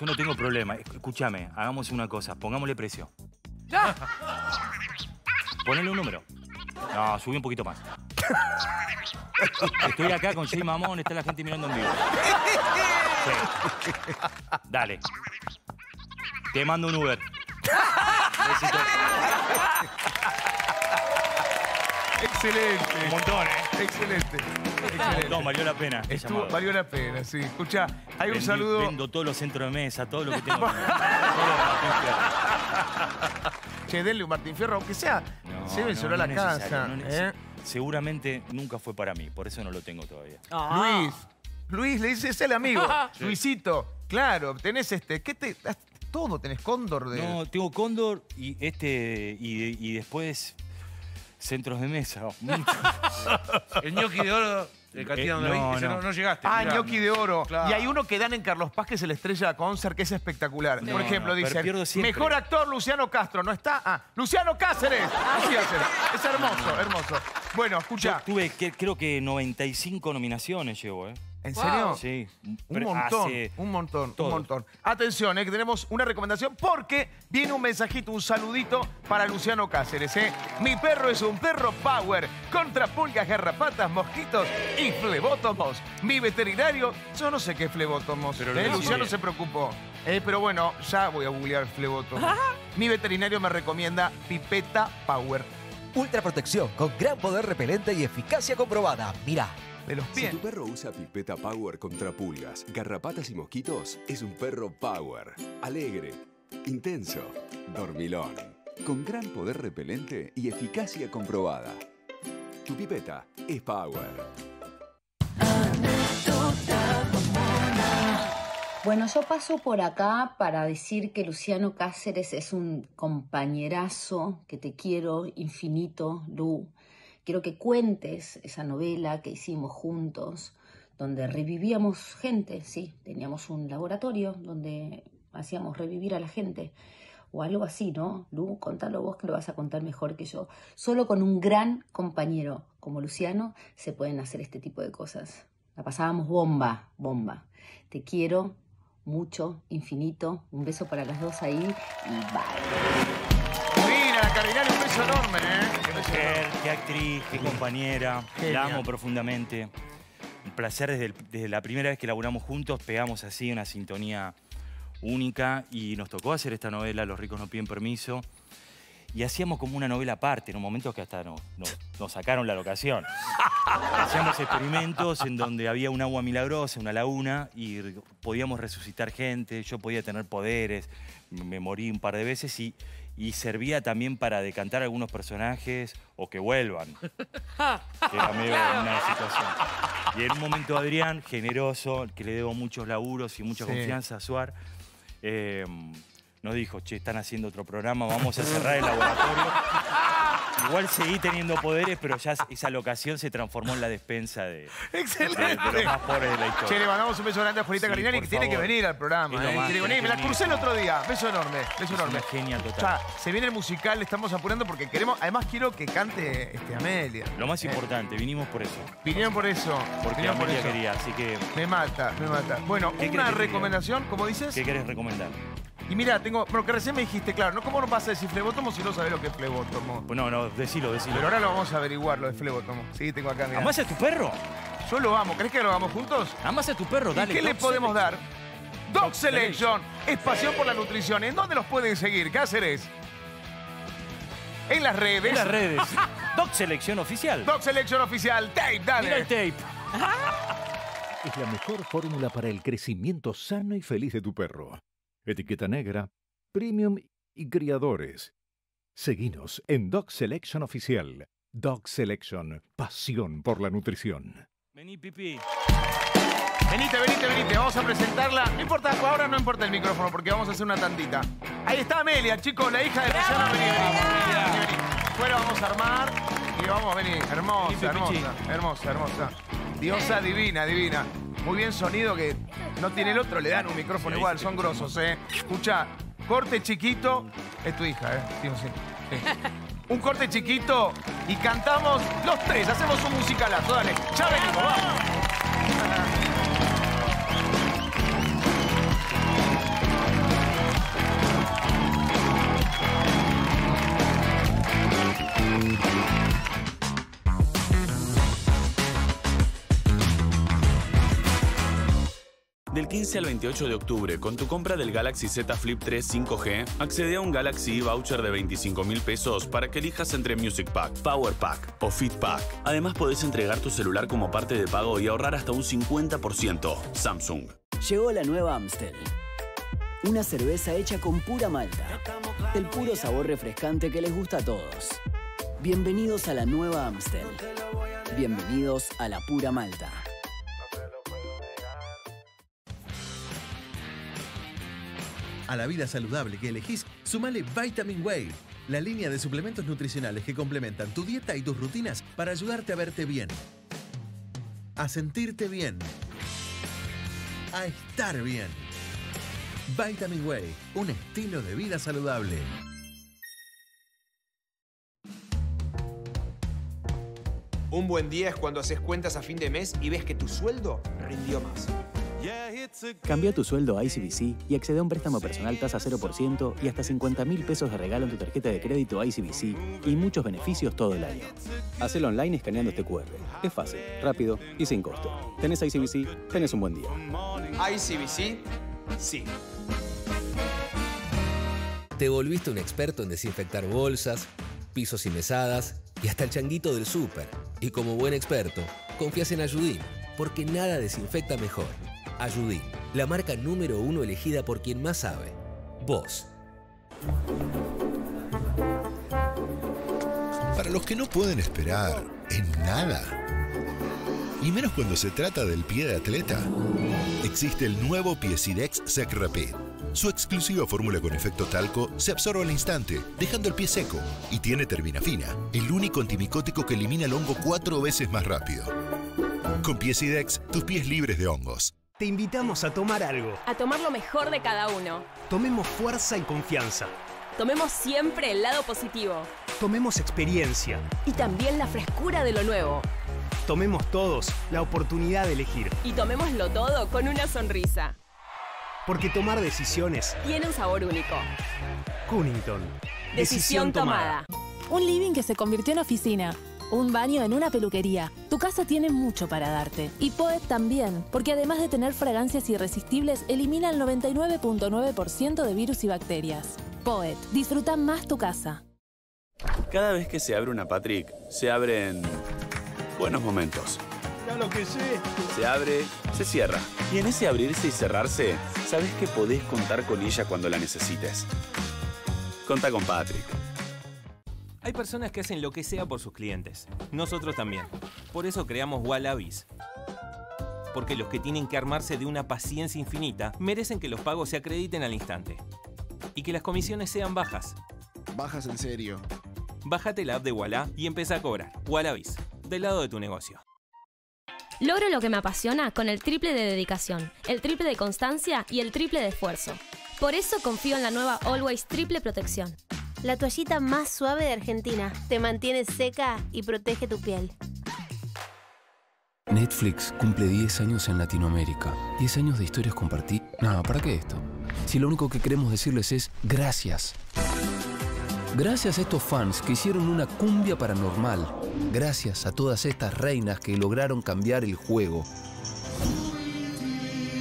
Yo no tengo problema. Escúchame, hagamos una cosa. Pongámosle precio. ¡Ya! Ponele un número. No, subí un poquito más. Estoy acá con Jay Mamón, está la gente mirando en vivo. Sí. Dale. Te mando un Uber. Besito. Excelente. Un montón, ¿eh? Excelente. Excelente. No, valió la pena. Valió la pena, sí. Escuchá, hay un saludo. Vendo todos los centros de mesa, todo lo que tengo. Che, denle un Martín Fierro, aunque sea. No, llévenselo a la casa. No, seguramente nunca fue para mí, por eso no lo tengo todavía. Luis, le dices, es el amigo. Sí. Luisito, claro, tenés este. ¿Qué te...? Todo, tenés cóndor de... No, tengo cóndor y este. Y después. Centros de mesa. El ñoqui de oro de Catía donde no llegaste. Ah, mirá, ñoqui de oro. Claro. Y hay uno que dan en Carlos Paz, que es el Estrella Concert, que es espectacular. No, por ejemplo, dice, mejor actor Luciano Castro. ¿No está? Ah, Luciano Cáceres. Así es hermoso, hermoso. Bueno, escucha. Tuve, creo que 95 nominaciones llevo, ¿eh? ¿En serio? Sí. Un montón, un montón, un montón. Atención, que tenemos una recomendación porque viene un mensajito, un saludito para Luciano Cáceres, Mi perro es un perro power contra pulgas, garrapatas, mosquitos y flebótomos. Mi veterinario, yo no sé qué es flebótomos. Luciano se preocupó. Pero bueno, ya voy a googlear flebótomos. Mi veterinario me recomienda pipeta power. Ultra protección con gran poder repelente y eficacia comprobada. Mirá. De los pies. Si tu perro usa pipeta power contra pulgas, garrapatas y mosquitos, es un perro power. Alegre, intenso, dormilón. Con gran poder repelente y eficacia comprobada. Tu pipeta es power. Bueno, yo paso por acá para decir que Luciano Cáceres es un compañerazo, que te quiero infinito, Lu. Quiero que cuentes esa novela que hicimos juntos, donde revivíamos gente, sí, teníamos un laboratorio donde hacíamos revivir a la gente, o algo así, ¿no? Lu, contalo vos que lo vas a contar mejor que yo. Solo con un gran compañero como Luciano se pueden hacer este tipo de cosas. La pasábamos bomba, bomba. Te quiero mucho, infinito. Un beso para las dos ahí y bye. Cardinal, un beso enorme, Qué mujer, qué actriz, qué compañera. Genial. La amo profundamente. Un placer desde la primera vez que laburamos juntos, pegamos así una sintonía única y nos tocó hacer esta novela, Los ricos no piden permiso. Y hacíamos como una novela aparte, en un momento que hasta nos sacaron la locación. Hacíamos experimentos en donde había un agua milagrosa, una laguna, y podíamos resucitar gente, yo podía tener poderes, me morí un par de veces y y servía también para decantar algunos personajes o que vuelvan. Que era medio una situación. Y en un momento Adrián, generoso, que le debo muchos laburos y mucha confianza a Suar, nos dijo, che, están haciendo otro programa, vamos a cerrar el laboratorio. Igual seguí teniendo poderes, pero ya esa locación se transformó en la despensa de, los más pobres de la historia. Che, le mandamos un beso grande a Julieta Carinari, que tiene que venir al programa. Me la crucé el otro día. Beso enorme, beso enorme. Una genia total. O sea, se viene el musical, le estamos apurando porque queremos... Además, quiero que cante Amelia. Lo más importante, vinimos por eso. Vinieron por eso. Porque Amelia quería, así que... Me mata, me mata. Bueno, una recomendación, ¿cómo dices? ¿Qué querés recomendar? Y mira, tengo... Bueno, que recién me dijiste, claro, ¿no? ¿Cómo no vas a decir flebótomo si no sabés lo que es flebótomo? Bueno, no, decilo, decilo. Pero ahora lo vamos a averiguar, lo de flebótomo. Sí, tengo acá, mira. ¿Amás a tu perro? Yo lo amo. ¿Crees que lo hagamos juntos? Amás a tu perro, dale. ¿Y qué le podemos dar? Dog Selection. Es pasión por la nutrición. ¿En dónde los pueden seguir, Cáceres? En las redes. En las redes. Dog Selection Oficial. Dog Selection Oficial. Tape, dale. Mira el tape. Es la mejor fórmula para el crecimiento sano y feliz de tu perro. Etiqueta negra, premium y criadores. Seguinos en Dog Selection Oficial. Dog Selection, pasión por la nutrición. Vení, Pipi. Venite, venite, venite. Vamos a presentarla. No importa, ahora no importa el micrófono porque vamos a hacer una tandita. Ahí está Amelia, chicos, la hija de Luciano. Vení, vení. Fuera vamos a armar y vamos a venir. Hermosa, hermosa, hermosa, hermosa. Diosa divina, divina. Muy bien sonido que no tiene el otro, le dan un micrófono igual, son grosos, ¿eh? Escucha, corte chiquito, es tu hija, ¿eh? Digo, sí, sí. Un corte chiquito y cantamos los tres, hacemos un musicalazo, dale. Ya venimos, vamos. Del 15 al 28 de octubre, con tu compra del Galaxy Z Flip 3 5G, accede a un Galaxy voucher de 25.000 pesos para que elijas entre Music Pack, Power Pack o Fit Pack. Además, podés entregar tu celular como parte de pago y ahorrar hasta un 50%. Samsung. Llegó la nueva Amstel. Una cerveza hecha con pura malta. El puro sabor refrescante que les gusta a todos. Bienvenidos a la nueva Amstel. Bienvenidos a la pura malta. A la vida saludable que elegís, sumale Vitamin Way, la línea de suplementos nutricionales que complementan tu dieta y tus rutinas para ayudarte a verte bien, a sentirte bien, a estar bien. Vitamin Way, un estilo de vida saludable. Un buen día es cuando haces cuentas a fin de mes y ves que tu sueldo rindió más. Cambia tu sueldo a ICBC y accede a un préstamo personal tasa 0% y hasta 50.000 pesos de regalo en tu tarjeta de crédito ICBC y muchos beneficios todo el año. Hacelo online escaneando este QR. Es fácil, rápido y sin costo. Tenés ICBC, tenés un buen día. ICBC, sí. Te volviste un experto en desinfectar bolsas, pisos y mesadas y hasta el changuito del súper. Y como buen experto, confías en Ayudín, porque nada desinfecta mejor. Ayudín, la marca número 1 elegida por quien más sabe. Vos. Para los que no pueden esperar en nada, y menos cuando se trata del pie de atleta, existe el nuevo Piesidex Sec Rapid. Su exclusiva fórmula con efecto talco se absorbe al instante, dejando el pie seco, y tiene terminafina, el único antimicótico que elimina el hongo 4 veces más rápido. Con Piesidex, tus pies libres de hongos. Te invitamos a tomar algo. A tomar lo mejor de cada uno. Tomemos fuerza y confianza. Tomemos siempre el lado positivo. Tomemos experiencia. Y también la frescura de lo nuevo. Tomemos todos la oportunidad de elegir. Y tomémoslo todo con una sonrisa. Porque tomar decisiones tiene un sabor único. Cunnington. Decisión tomada. Un living que se convirtió en oficina. Un baño en una peluquería. Tu casa tiene mucho para darte. Y Poet también, porque además de tener fragancias irresistibles, elimina el 99.9% de virus y bacterias. Poet, disfruta más tu casa. Cada vez que se abre una Patrick, se abren buenos momentos. Ya lo que sé. Se abre, se cierra. Y en ese abrirse y cerrarse, sabes que podés contar con ella cuando la necesites. Contá con Patrick. Hay personas que hacen lo que sea por sus clientes. Nosotros también. Por eso creamos Wallabies. Porque los que tienen que armarse de una paciencia infinita merecen que los pagos se acrediten al instante. Y que las comisiones sean bajas. Bajas en serio. Bájate la app de Walla y empezá a cobrar. Wallabies, del lado de tu negocio. Logro lo que me apasiona con el triple de dedicación, el triple de constancia y el triple de esfuerzo. Por eso confío en la nueva Always Triple Protección. La toallita más suave de Argentina. Te mantiene seca y protege tu piel. Netflix cumple 10 años en Latinoamérica. 10 años de historias compartidas. No, ¿para qué esto? Si lo único que queremos decirles es gracias. Gracias a estos fans que hicieron una cumbia paranormal. Gracias a todas estas reinas que lograron cambiar el juego.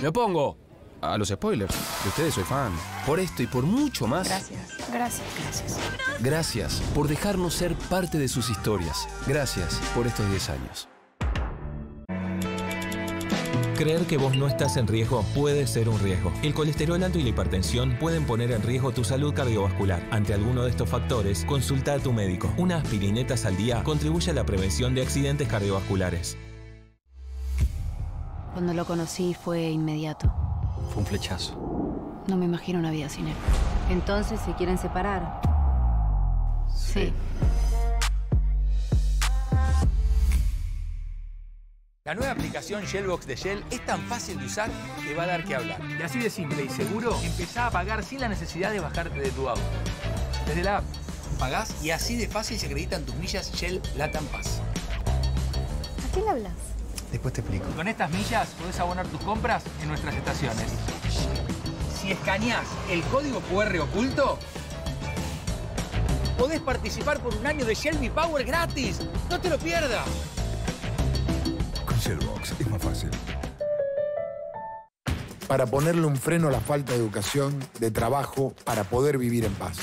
Me opongo a los spoilers. De ustedes soy fan. Por esto y por mucho más. Gracias, gracias, gracias. Gracias por dejarnos ser parte de sus historias. Gracias por estos 10 años. Creer que vos no estás en riesgo puede ser un riesgo. El colesterol alto y la hipertensión pueden poner en riesgo tu salud cardiovascular. Ante alguno de estos factores, consulta a tu médico. Una aspirineta al día contribuye a la prevención de accidentes cardiovasculares. Cuando lo conocí fue inmediato. Fue un flechazo. No me imagino una vida sin él. Entonces, ¿se quieren separar? Sí. La nueva aplicación Shellbox de Shell es tan fácil de usar que va a dar que hablar. Y así de simple y seguro, empezá a pagar sin la necesidad de bajarte de tu auto. Desde la app, pagás y así de fácil se acreditan tus millas Shell Latam Pass. ¿A quién le hablas? Después te explico. Con estas millas podés abonar tus compras en nuestras estaciones. Si escaneás el código QR oculto, podés participar por un año de Shell Mi Power gratis. ¡No te lo pierdas! Shellbox es más fácil. Para ponerle un freno a la falta de educación, de trabajo, para poder vivir en paz.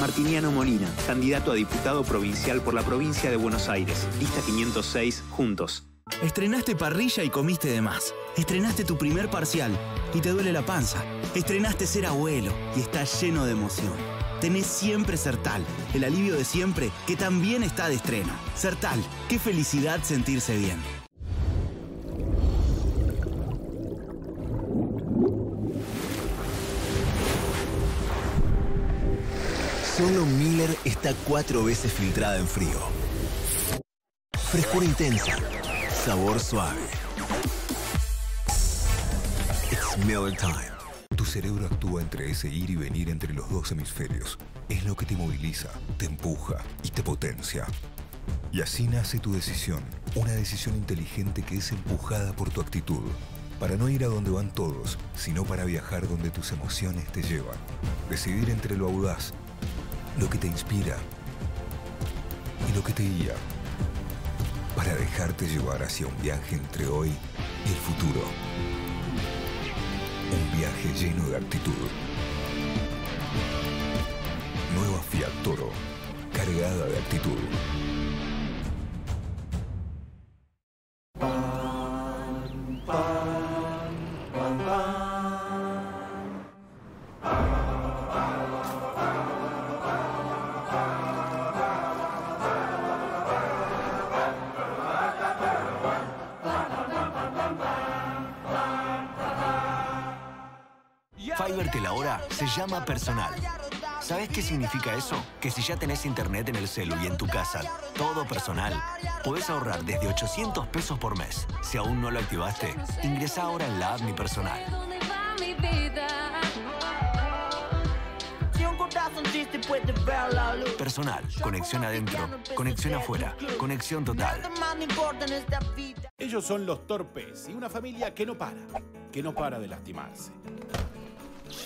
Martiniano Molina, candidato a diputado provincial por la provincia de Buenos Aires. Lista 506, juntos. Estrenaste parrilla y comiste de más. Estrenaste tu primer parcial y te duele la panza. Estrenaste ser abuelo y estás lleno de emoción. Tenés siempre Sertal, el alivio de siempre que también está de estreno. Sertal, qué felicidad sentirse bien. Solo Miller está 4 veces filtrada en frío. Frescura intensa, sabor suave. It's Miller Time. Tu cerebro actúa entre ese ir y venir entre los dos hemisferios. Es lo que te moviliza, te empuja y te potencia. Y así nace tu decisión. Una decisión inteligente que es empujada por tu actitud. Para no ir a donde van todos, sino para viajar donde tus emociones te llevan. Decidir entre lo audaz, lo que te inspira y lo que te guía. Para dejarte llevar hacia un viaje entre hoy y el futuro. Un viaje lleno de actitud. Nueva Fiat Toro, cargada de actitud. Se llama personal. ¿Sabés qué significa eso? Que si ya tenés internet en el celu y en tu casa, todo personal, podés ahorrar desde 800 pesos por mes. Si aún no lo activaste, ingresá ahora en la app Mi Personal. Personal, conexión adentro, conexión afuera, conexión total. Ellos son los torpes y una familia que no para de lastimarse.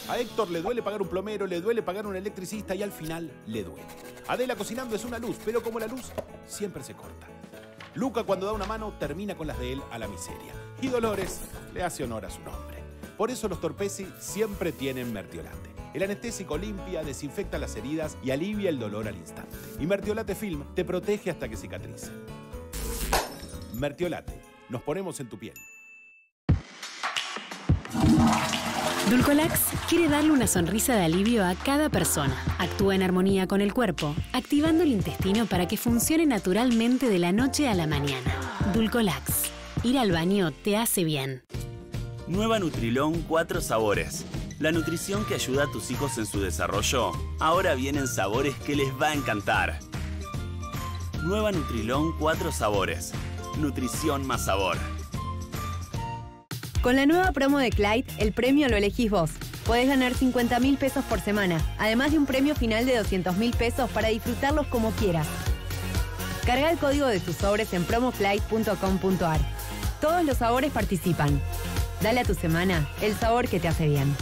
A Héctor le duele pagar un plomero, le duele pagar un electricista y al final le duele. Adela cocinando es una luz, pero como la luz siempre se corta. Luca cuando da una mano termina con las de él a la miseria. Y Dolores le hace honor a su nombre. Por eso los Torpesi siempre tienen Mertiolate. El anestésico limpia, desinfecta las heridas y alivia el dolor al instante. Y Mertiolate Film te protege hasta que cicatrice. Mertiolate, nos ponemos en tu piel. Dulcolax quiere darle una sonrisa de alivio a cada persona. Actúa en armonía con el cuerpo, activando el intestino para que funcione naturalmente de la noche a la mañana. Dulcolax. Ir al baño te hace bien. Nueva Nutrilón 4 sabores. La nutrición que ayuda a tus hijos en su desarrollo. Ahora vienen sabores que les va a encantar. Nueva Nutrilón 4 sabores. Nutrición más sabor. Con la nueva promo de Clyde, el premio lo elegís vos. Podés ganar 50.000 pesos por semana, además de un premio final de 200.000 pesos para disfrutarlos como quieras. Carga el código de tus sobres en promoclyde.com.ar. Todos los sabores participan. Dale a tu semana el sabor que te hace bien.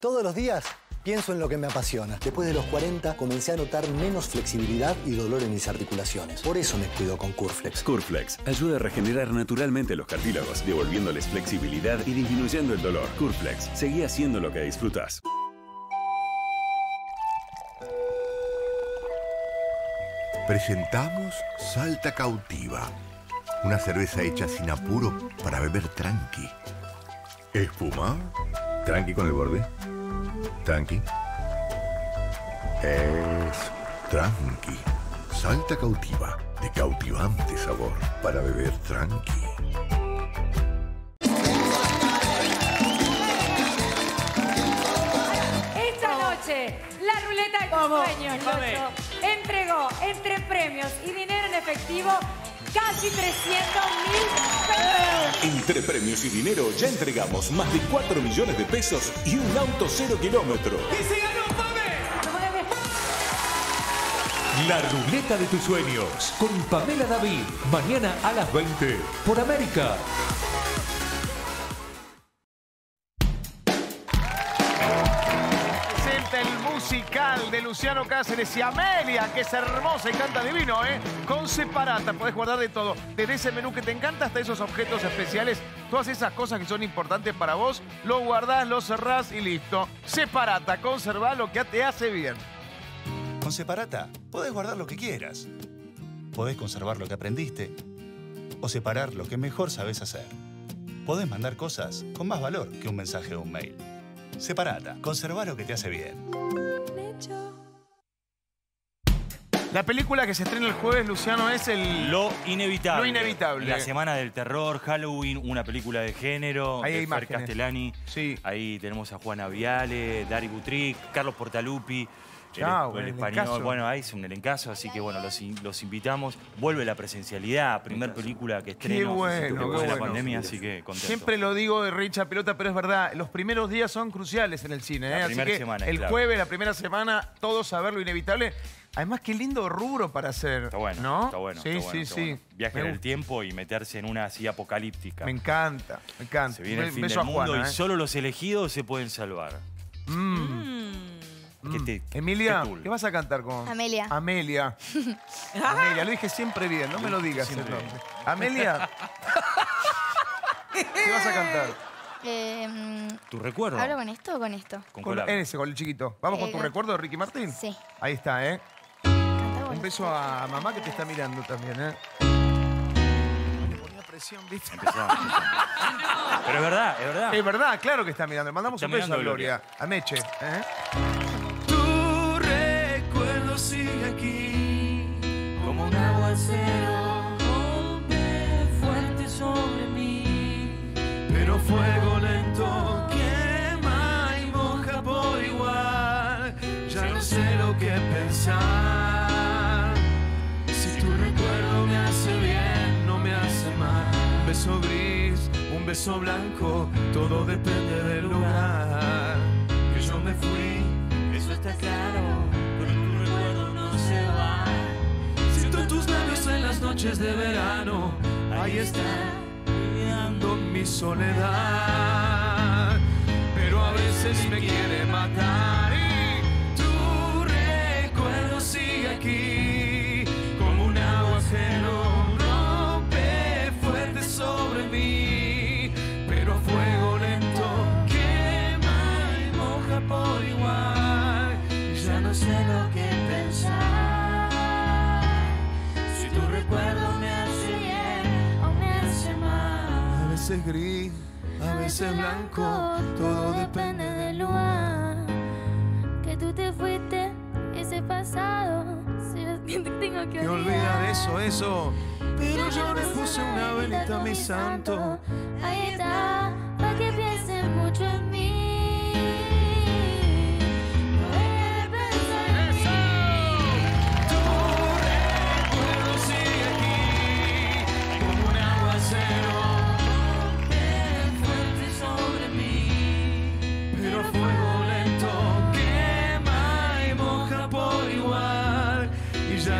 Todos los días pienso en lo que me apasiona. Después de los 40 comencé a notar menos flexibilidad y dolor en mis articulaciones. Por eso me cuido con Curflex. Curflex ayuda a regenerar naturalmente los cartílagos, devolviéndoles flexibilidad y disminuyendo el dolor. Curflex, seguí haciendo lo que disfrutas. Presentamos Salta Cautiva, una cerveza hecha sin apuro para beber tranqui. Espuma, tranqui con el borde. Tranqui. Eso, tranqui. Salta Cautiva, de cautivante sabor, para beber tranqui. Esta noche, la ruleta de tus sueños, Locho, entregó entre premios y dinero en efectivo casi 300.000 pesos. Entre premios y dinero ya entregamos más de 4 millones de pesos y un auto 0 kilómetro. ¡Y se ganó, Pame! La ruleta de tus sueños con Pamela David. Mañana a las 20 por América. Musical de Luciano Cáceres y Amelia, que es hermosa y canta divino, ¿eh? Con Separata podés guardar de todo, desde ese menú que te encanta hasta esos objetos especiales, todas esas cosas que son importantes para vos, lo guardás, lo cerrás y listo. Separata, conservá lo que te hace bien. Con Separata podés guardar lo que quieras, podés conservar lo que aprendiste o separar lo que mejor sabés hacer. Podés mandar cosas con más valor que un mensaje o un mail. Separata, conserva lo que te hace bien. La película que se estrena el jueves, Luciano, es el... Lo Inevitable. Lo Inevitable. La semana del terror, Halloween, una película de género. Ahí hay imágenes. Fer Castellani. Sí. Ahí tenemos a Juana Viale, Dari Butric, Carlos Portalupi. Chau, el español. Elencazo. Bueno, ahí es un elencazo, así que bueno, los invitamos. Vuelve la presencialidad, primer película que estreno después de la pandemia, así que contento. Siempre lo digo de Richa Pelota, pero es verdad, los primeros días son cruciales en el cine. La primera semana, el jueves, la primera semana, todos a ver Lo Inevitable. Además, qué lindo rubro para hacer. Está bueno, ¿no? Está bueno. Sí, está bueno, sí, bueno. Viaje en el tiempo y meterse en una así apocalíptica. Me encanta, me encanta. Se viene el fin del mundo, Juana, y solo los elegidos se pueden salvar. Emilia, ¿qué vas a cantar con...? Amelia. Amelia. Amelia, lo dije siempre bien, no me lo digas. Bien. Amelia, ¿qué vas a cantar? ¿Tu recuerdo? ¿Hablo con esto o con esto? Con el chiquito. ¿Vamos con tu recuerdo de Ricky Martín? Sí. Ahí está, ¿eh? Un beso a mamá que te está mirando también, ¿eh? Le ponía presión, ¿viste? Pero es verdad, es verdad. Es verdad, claro que está mirando. Mandamos un beso a Gloria, a Meche, ¿eh? Sigue aquí como un aguacero, golpe fuerte sobre mí, pero fuego lento quema y moja por igual. Ya no sé lo que pensar. Si tu recuerdo me hace bien, no me hace mal. Un beso gris, un beso blanco, todo depende del lugar. Que yo me fui, eso está claro. Tus labios en las noches de verano, ahí está, guiando mi soledad. Pero a veces me quiere matar y tu recuerdo sigue aquí como un aguacero, rompe fuerte sobre mí, pero a fuego lento quema y moja por igual. Ya no sé lo que pensar. Recuerdo me hace bien o me hace mal. A veces gris, a veces blanco, todo depende del lugar. Que tú te fuiste, ese pasado, si tengo que olvidar eso. Pero yo le puse una velita a mi santo. Ahí está, para que piensen mucho en mí.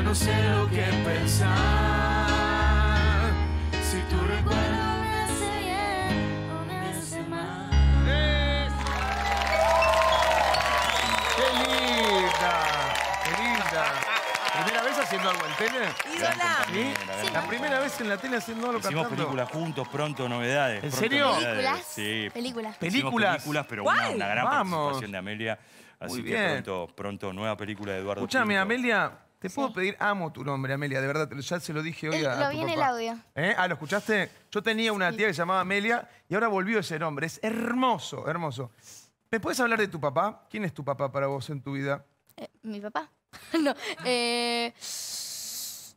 No sé lo que pensar. Si tu recuerdo me hace bien o me hace mal. ¡Qué linda! ¡Qué linda! ¿Primera vez haciendo algo en tele? ¿Sí? La primera vez en la tele haciendo algo cantando. Hicimos películas juntos, pronto novedades. ¿En serio? ¿Películas? Sí. Películas, pero una gran participación de Amelia. Así que pronto nueva película de Eduardo. Escuchame, Amelia. ¿Te puedo pedir? Amo tu nombre, Amelia, de verdad, ya se lo dije hoy a tu papá. Lo vi en el audio. ¿Eh? Ah, ¿lo escuchaste? Yo tenía una tía que se llamaba Amelia y ahora volvió ese nombre. Es hermoso, hermoso. ¿Me puedes hablar de tu papá? ¿Quién es tu papá para vos en tu vida? ¿Mi papá? No. Es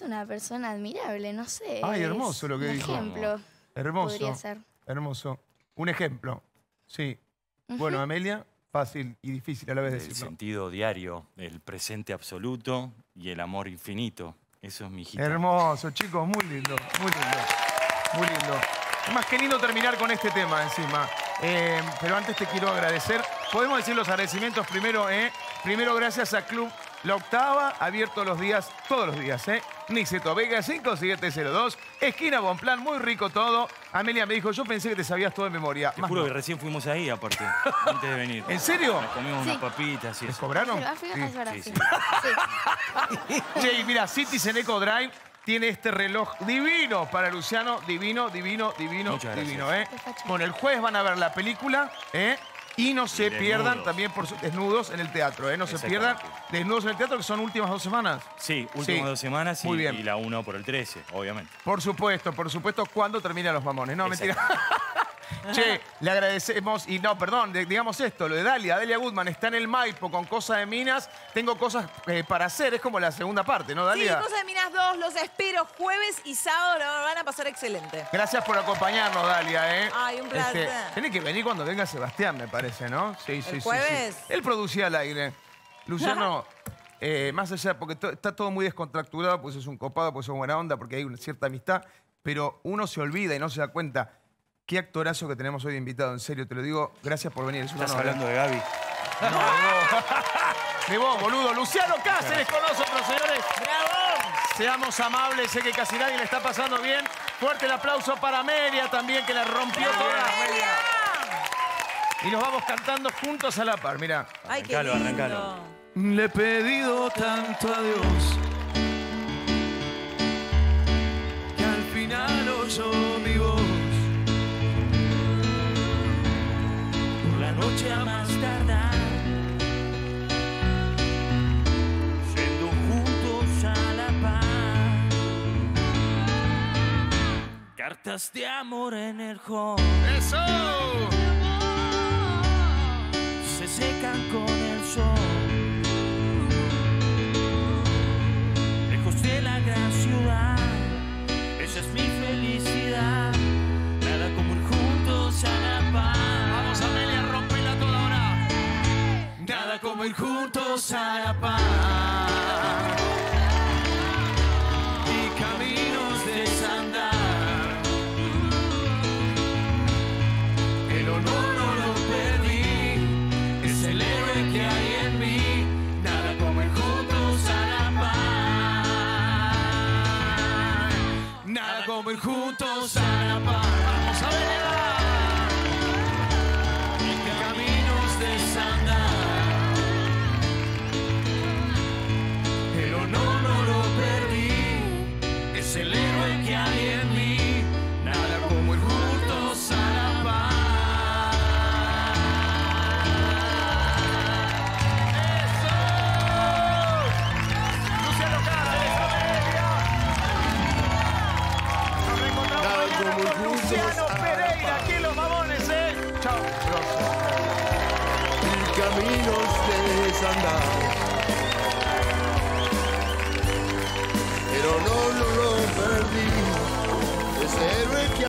una persona admirable, no sé. Ay, hermoso lo que dijo. Un ejemplo. Hermoso. Podría ser. Hermoso. Un ejemplo. Sí. Bueno, Amelia... Fácil y difícil a la vez decirlo. El sentido diario, el presente absoluto y el amor infinito. Eso es mi hijita. Hermoso, chicos. Muy lindo, muy lindo. Muy lindo. Más que lindo terminar con este tema encima. Pero antes te quiero agradecer. Podemos decir los agradecimientos primero, ¿eh? Primero, gracias a Club La Octava, abierto los días, todos los días, ¿eh? Niceto Vega, 5702, esquina Bonplan, muy rico todo. Amelia me dijo, yo pensé que te sabías todo de memoria. Te juro que recién fuimos ahí, aparte, antes de venir. ¿En serio? Nos comimos unas papitas y eso. ¿Les cobraron? Sí. Che, mira, Citizen Eco Drive tiene este reloj divino para Luciano. Divino, ¿eh? Bueno, el jueves van a ver la película, ¿eh? Y no se pierdan también por desnudos en el teatro, ¿eh? No se pierdan Desnudos en el teatro, que son últimas 2 semanas. Sí, últimas 2 semanas y la 1 por el 13, obviamente. Por supuesto, cuando terminan los mamones. No, mentira. Che, le agradecemos, y no, perdón, digamos esto, lo de Dalia Gutmann está en el Maipo con Cosa de Minas. Tengo cosas para hacer, es como la segunda parte, ¿no, Dalia? Sí, Cosa de Minas 2, los espero jueves y sábado, lo van a pasar excelente. Gracias por acompañarnos, Dalia, ¿eh? Ay, un placer. Tiene que venir cuando venga Sebastián, me parece, ¿no? Sí. ¿El jueves? Sí. Él producía al aire. Luciano... más allá, porque está todo muy descontracturado, pues es un copado, pues es buena onda, porque hay una cierta amistad, pero uno se olvida y no se da cuenta. Qué actorazo que tenemos hoy de invitado, en serio, te lo digo. Gracias por venir. ¿Estás hablando de Gaby? No. De vos, boludo. Luciano Cáceres con nosotros, señores. ¡Bravo! Seamos amables, sé que casi nadie le está pasando bien. Fuerte el aplauso para Amelia también, que la rompió toda. ¡Amelia! Y nos vamos cantando juntos a la par, mirá. Ay, arrancalo. Le he pedido tanto a Dios que al final oyó mi voz. Noche a más tardar, siendo juntos a la paz, cartas de amor en el hall. ¡Eso! Se secan con el sol, lejos de la gran ciudad. Esa es mi felicidad, nada como ir juntos a la paz. Nada como ir juntos a la paz y caminos desandar. El honor no lo perdí, es el héroe que hay en mí. Nada como ir juntos a la paz. Nada como ir juntos a la paz. Vamos a velar y caminos desandar. Es el héroe que hay en mí, nada como ir juntos a la paz. ¡Eso! ¡Luciano Cáceres, Amelia! ¡Nos encontramos mañana con Luciano! andar.